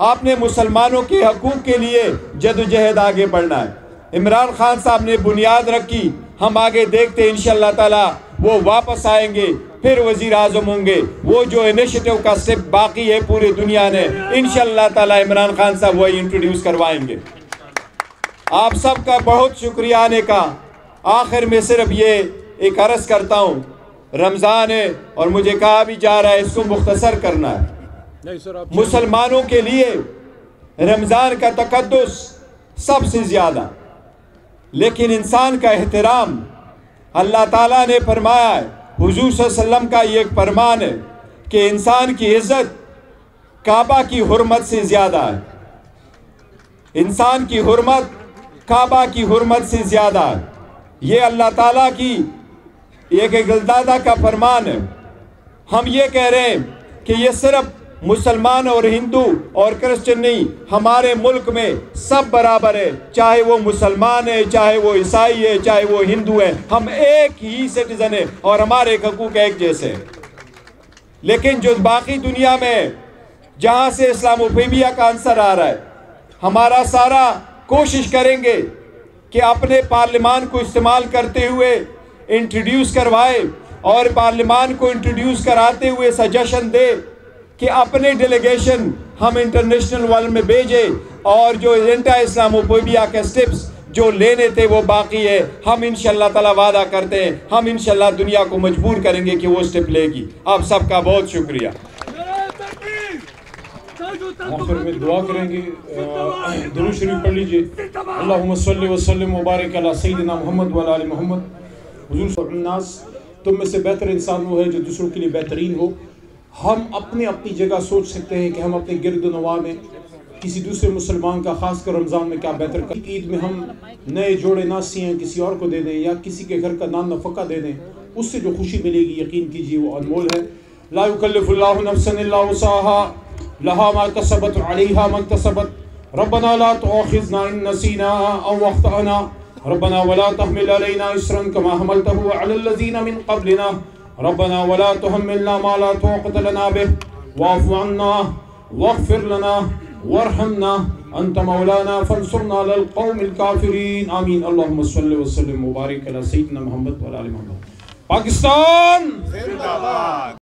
आपने मुसलमानों के हकूक़ के लिए जदोजहद आगे बढ़ना है। इमरान खान साहब ने बुनियाद रखी, हम आगे देखते इंशाअल्लाह ताला वो वापस आएंगे, फिर वज़ीर आज़म होंगे। वो जो इनिशिएटिव का स्टेप बाकी है पूरी दुनिया ने, इंशाअल्लाह ताला इमरान खान साहब वही इंट्रोड्यूस करवाएंगे। आप सबका बहुत शुक्रिया आने का। आखिर में सिर्फ ये एक अर्ज़ करता हूँ, रमज़ान है और मुझे कहा भी जा रहा है इसको मुख्तसर करना है। मुसलमानों के लिए रमज़ान का तकद्दुस सबसे ज़्यादा, लेकिन इंसान का एहतराम, अल्लाह ताला ने फरमाया है, हुजूर सल्लल्लाहु अलैहि वसल्लम का ये एक फरमान है कि इंसान की इज़्ज़त काबा की हुर्मत से ज़्यादा है। इंसान की हुर्मत काबा की हुर्मत से ज़्यादा है। ये अल्लाह ताला की एक दादा का फरमान है। हम ये कह रहे हैं कि ये सिर्फ मुसलमान और हिंदू और क्रिश्चियन नहीं, हमारे मुल्क में सब बराबर है, चाहे वो मुसलमान है, चाहे वो ईसाई है, चाहे वो हिंदू है, हम एक ही सिटीजन है और हमारे हकूक एक जैसे हैं। लेकिन जो बाकी दुनिया में जहाँ से इस्लामोफोबिया का आंसर आ रहा है, हमारा सारा कोशिश करेंगे कि अपने पार्लियामान को इस्तेमाल करते हुए इंट्रोड्यूस करवाए और पार्लियामान को इंट्रोड्यूस कराते हुए सजेशन दे कि अपने डेलीगेशन हम इंटरनेशनल वर्ल्ड में भेजें और जो एंटा इस्लामोफोबिया के स्टेप्स जो लेने थे वो बाकी है। हम इंशाल्लाह ताला वादा करते हैं, हम इंशाल्लाह दुनिया को मजबूर करेंगे कि वो स्टेप लेगी। आप सबका बहुत शुक्रिया। हम फिर में दुआ करेंगे, दुरूद शरीफ पढ़ लीजिए। अल्लाहुम्मा सल्लि व सल्लिम व बारिक अला सय्यिदिना मुहम्मद व आलि मुहम्मद। हुजूर सल्लल्लाहु अलैहि, तुम में से बेहतर इंसान वो है जो दूसरों के लिए बेहतरीन हो। हम अपने अपनी जगह सोच सकते हैं कि हम अपने गिरद नवा में किसी दूसरे मुसलमान का खासकर रमज़ान में क्या बेहतर कर। ईद में हम नए जोड़े ना सियाँ किसी और को दे दें या किसी के घर का नान नफका दे दें, उससे जो खुशी मिलेगी यकीन कीजिए वो अनमोल है। ला युकल्लिफुल्लाहु नफ्सन इल्ला वुसअहा लहा मा कसबत अलैहा मा कसबत रब्बना ला तुअखिज़ना इन नसीना अव अख़्तअना रब्बना वला तहमिल अलैना इसरन कमा हमलतहु अलल लज़ीना मिन क़ब्लिना रब्बना वला तुहम्मिलना मा ला तौक़त लना बिह वाफ़ अन्ना वग़्फ़िर लना वरहमना अंत मौलाना फ़ंसुरना अलल क़ौमिल काफ़िरीन आमीन। अल्लाहुम्मा सल्लि व सल्लिम व बारिक अला सय्यिदिना मुहम्मद व अला आलि मुहम्मद। पाकिस्तान जिंदाबाद।